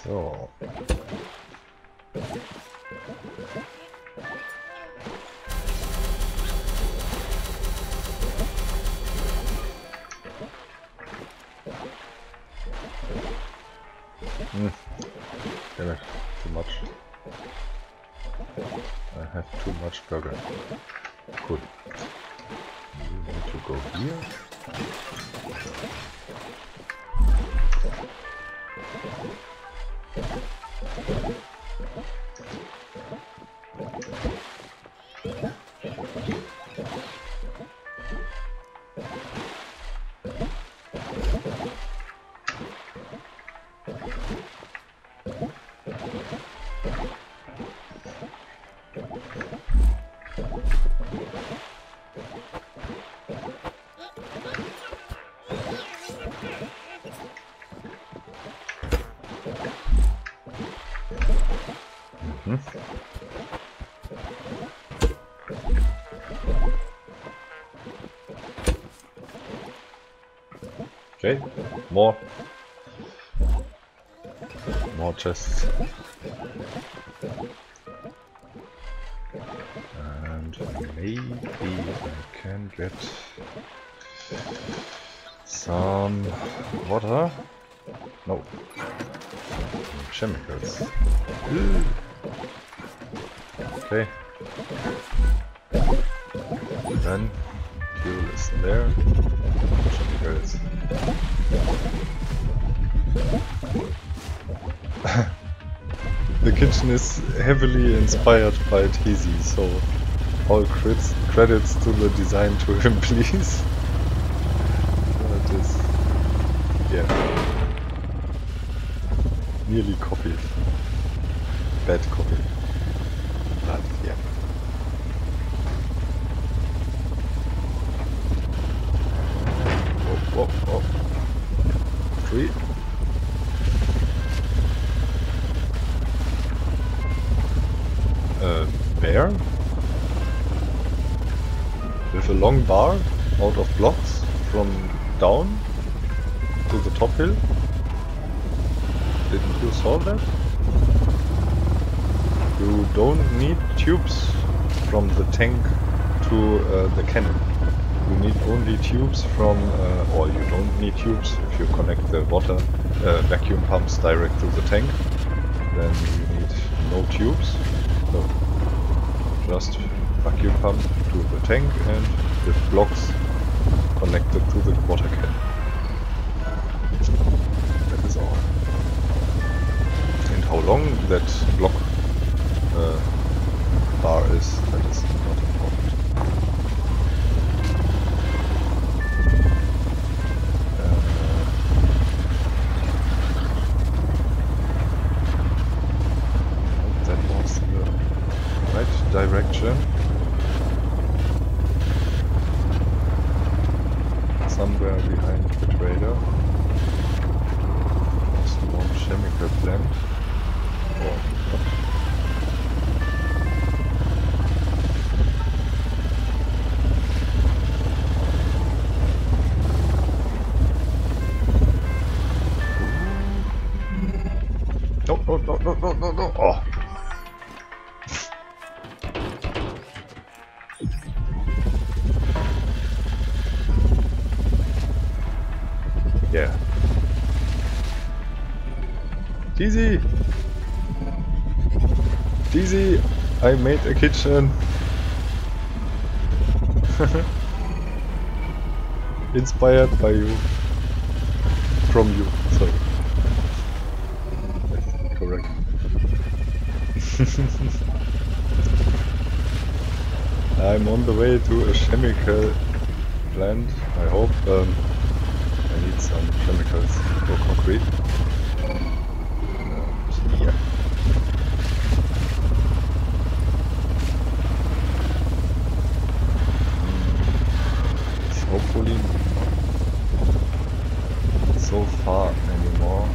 So. Damn it, too much. I have too much burger. Good. You need to go here. Okay, more chests, and maybe I can get some water. No, chemicals. Okay, then fuel is there. Chemicals. The kitchen is heavily inspired by TZ, so all credits to the design to him, please. That is, yeah, nearly copied, bad copy, but yeah. Sweet. A bear? With a long bar out of blocks from down to the top hill? Didn't you saw that? You don't need tubes from the tank to the cannon. You need only tubes from, or you don't need tubes if you connect the water vacuum pumps direct to the tank. Then you need no tubes, so just vacuum pump to the tank and with blocks connected to the water can. That is all. And how long that block bar is, that is not important. Direction. Somewhere behind the trader. There's no chemical plant. Or not. TZ, I made a kitchen. Inspired by you. From you, sorry. That's correct. I'm on the way to a chemical plant, I hope. I need some chemicals for concrete. Yeah. Hopefully not so far anymore.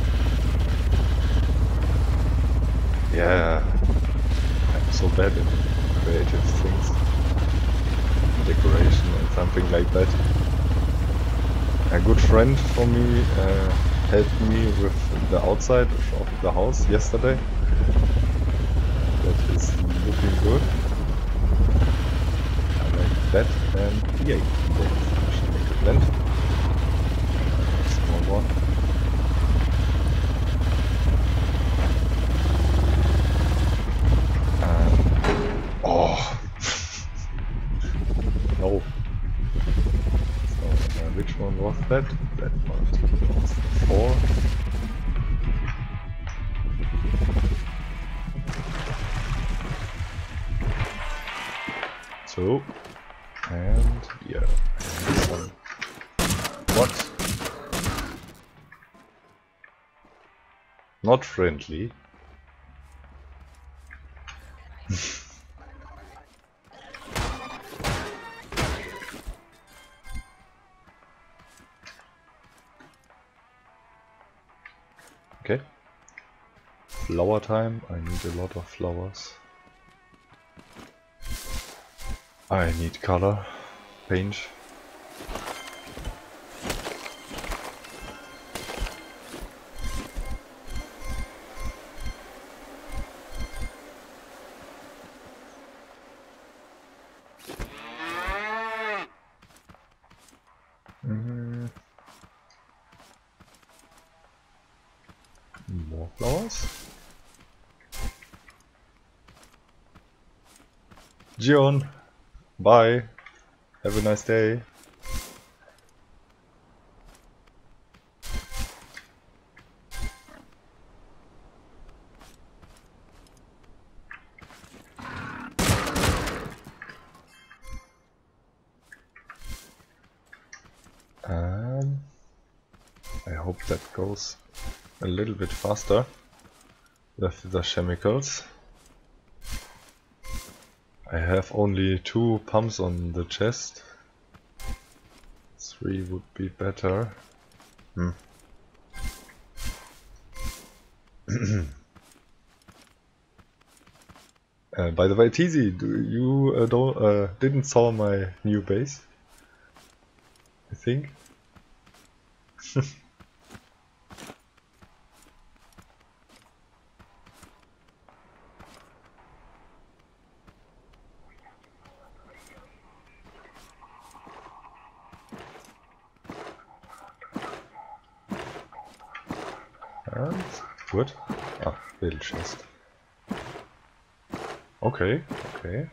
Yeah, I'm so bad at creative things, decoration and something like that. A good friend for me helped me with the outside of the house yesterday. That is looking good. I like that, and yay. Yeah. Small one. Oh! No. So, which one was that? That one was 4. So, and yeah. What? Not friendly. Okay. Flower time. I need a lot of flowers. I need color. Paint. Gion, bye, have a nice day. I hope that goes a little bit faster with the chemicals. I have only 2 pumps on the chest. 3 would be better. By the way, TZ, do you didn't saw my new base? I think. Gut. Ah, little chest. Okay, okay.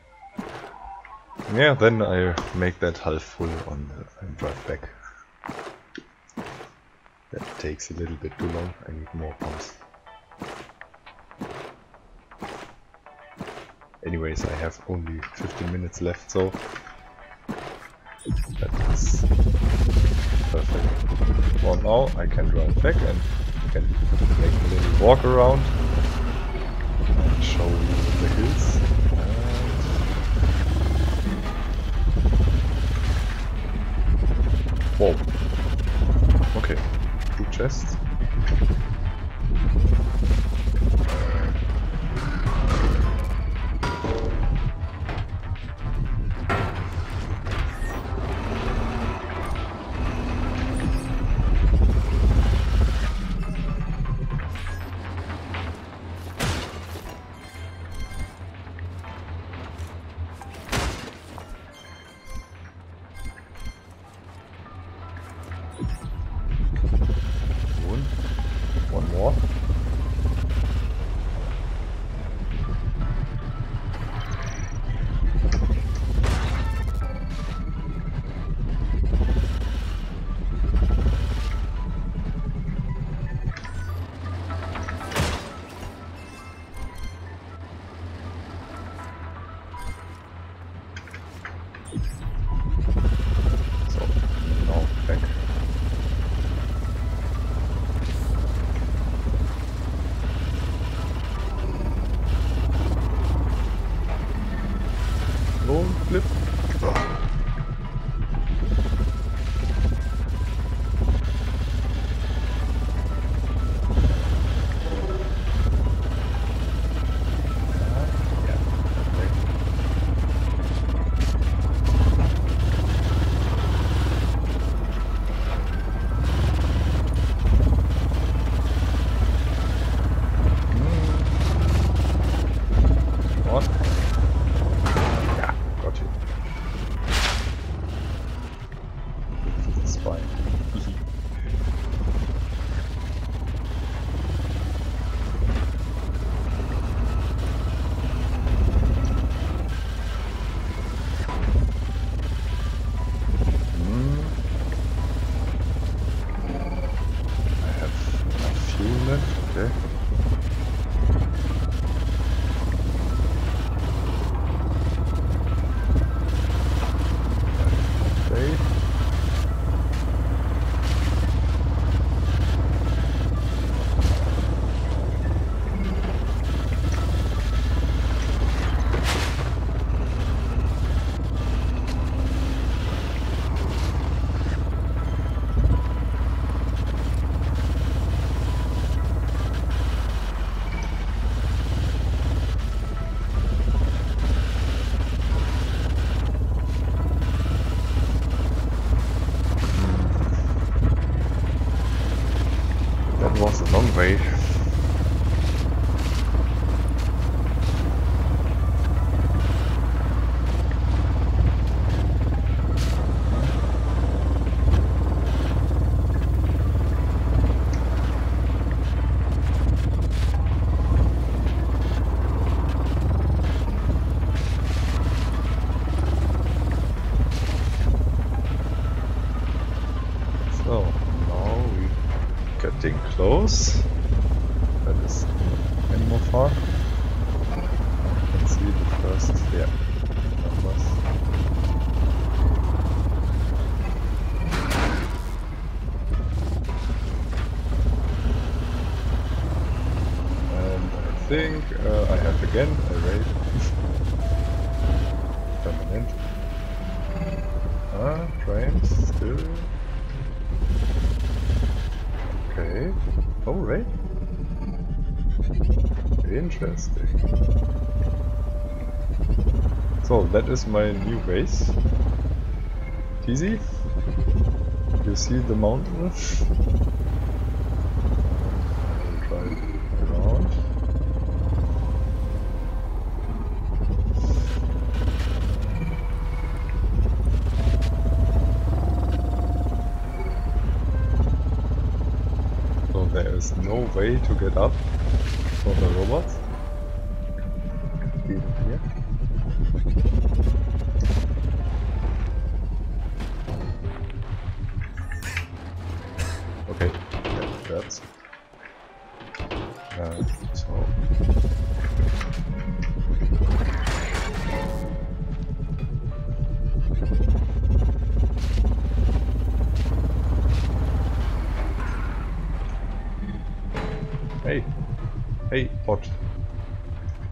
Yeah, then I make that half full on and drive back. That takes a little bit too long. I need more pumps. Anyways, I have only 15 minutes left, so that is perfect. For now, I can drive back and I can make a little walk around and show you the hills. And whoa. Okay, 2 chests. Drohnenflip. Close. That is animal farm. I can see the first, yeah, numbers. And I think I have again a raid. Permanent. Ah, frames still. Okay. Oh, right. Interesting. So, that is my new base. TZ. You see the mountain? I'll drive around. There's no way to get up for the robots. Even here. Okay, yeah, that's. So. Hey, bot.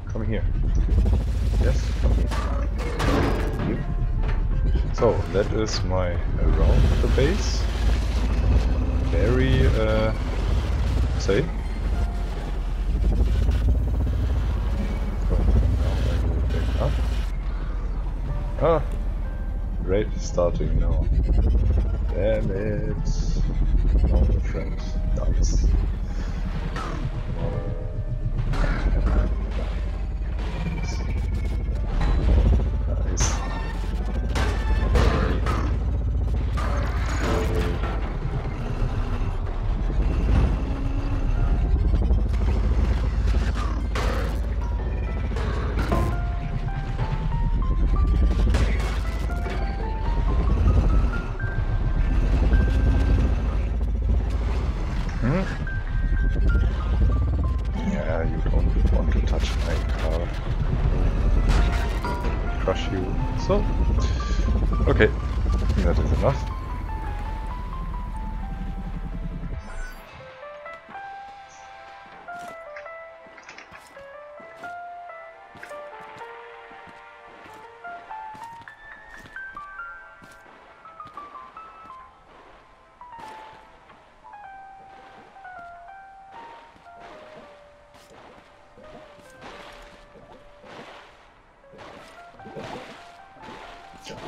Come here. Yes, come here. Thank you. So, that is my around the base. Very, safe. So, now I go back up. Ah! Raid starting now. Damn it! All the friends. Nice.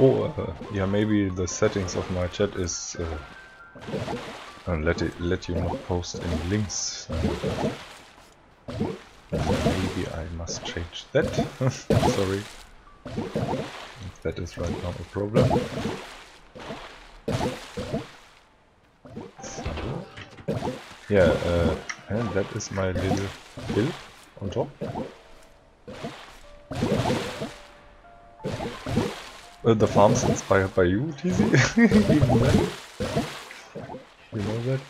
Oh, yeah, maybe the settings of my chat is let you not post any links. Maybe I must change that. Sorry, if that is right now a problem. So. Yeah, and that is my little hill on top. The farm's inspired by you, TZ. You know that?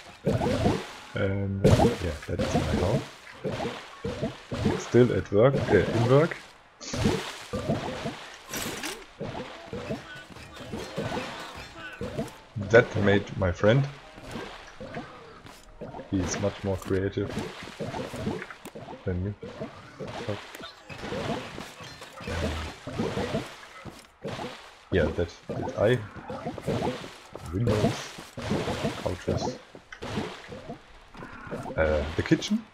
And yeah, that is my home. Still at work, in work. That made my friend. He is much more creative than me. Yeah, that I. Windows, couches, the kitchen.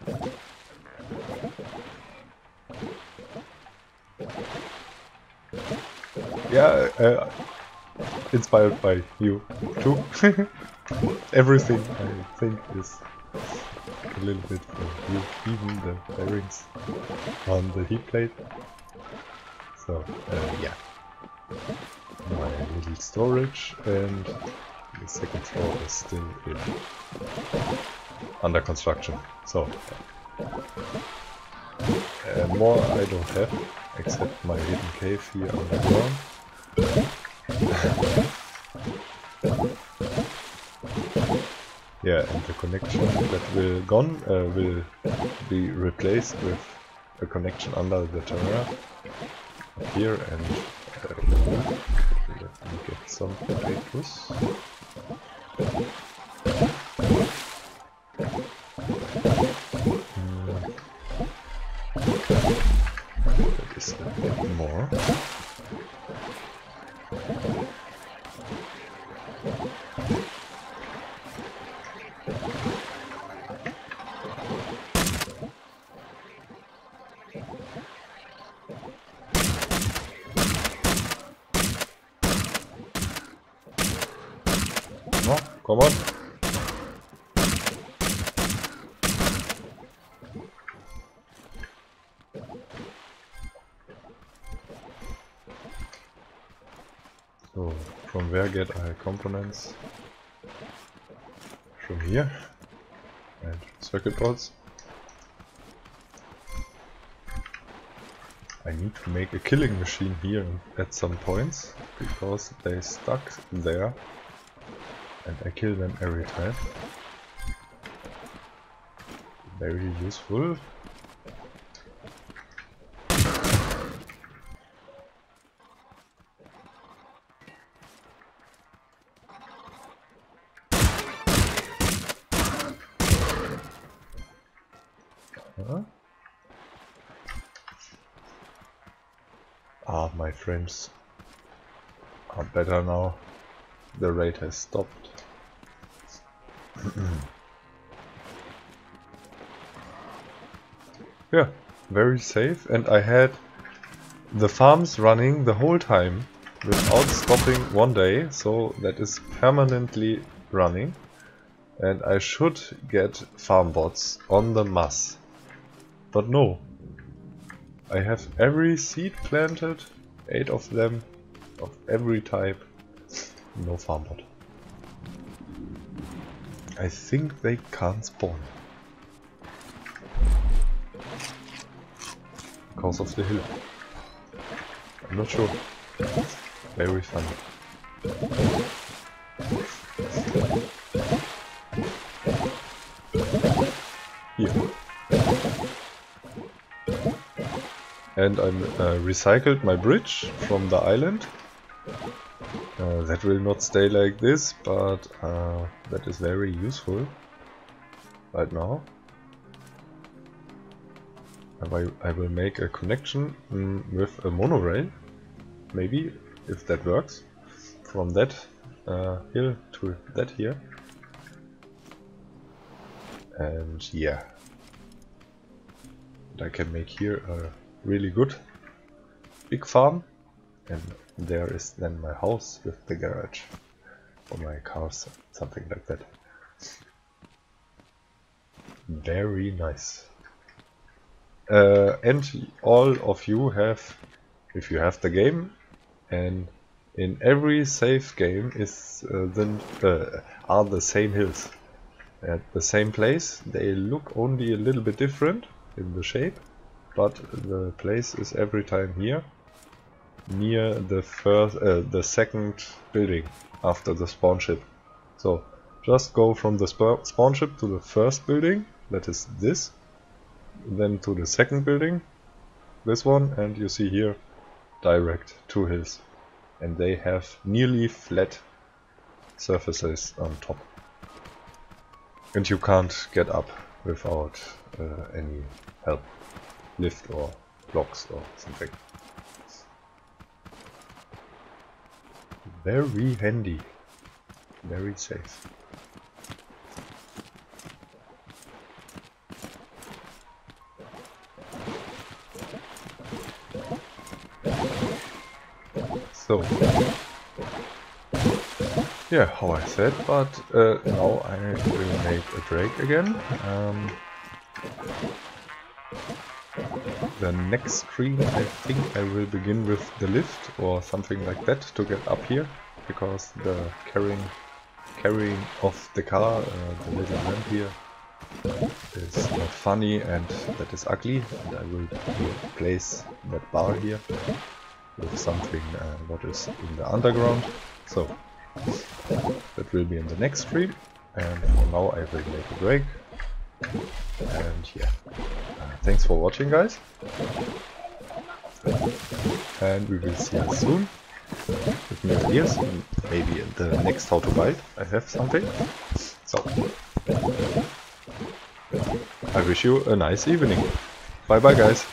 Yeah, inspired by you too. Everything I think is a little bit from you, even the bearings on the heat plate. So yeah. My little storage, and the second floor is still in under construction. So more I don't have except my hidden cave here underground. Yeah, and the connection that will gone will be replaced with a connection under the terrain here and. Let me get some papers. That is a bit more. Come on. So, from where get I components? From here. And circuit boards. I need to make a killing machine here at some points, because they stuck there. And I kill them every time. Very useful. Huh? Ah, my frames are better now. The raid has stopped. Yeah, very safe, and I had the farms running the whole time without stopping one day, so that is permanently running, and I should get farm bots on the mass, but no, I have every seed planted, 8 of them, of every type, no farm bot. I think they can't spawn because of the hill. I'm not sure. Very funny. Here. And I recycled my bridge from the island. That will not stay like this, but that is very useful right now. I will make a connection with a monorail, maybe, if that works, from that hill to that here. And yeah, and I can make here a really good big farm and there is then my house with the garage, or my cars, something like that. Very nice. And all of you have, if you have the game, and in every save game is are the same hills at the same place. They look only a little bit different in the shape, but the place is every time here, near the first, the second building after the spawn ship. So just go from the spawn ship to the first building, that is this, then to the second building, this one, and you see here direct two hills, and they have nearly flat surfaces on top, and you can't get up without any help, lift or blocks or something. Very handy, very safe. So, yeah, how I said, but now I will make a break again. The next screen, I think I will begin with the lift or something like that to get up here, because the carrying of the car, the little ramp here, is not funny and that is ugly. And I will place that bar here with something what is in the underground. So that will be in the next screen. And for now, I will make a break. And yeah, thanks for watching, guys, and we will see you soon with new ideas, and maybe in the next How to Build I have something. So I wish you a nice evening. Bye bye, guys.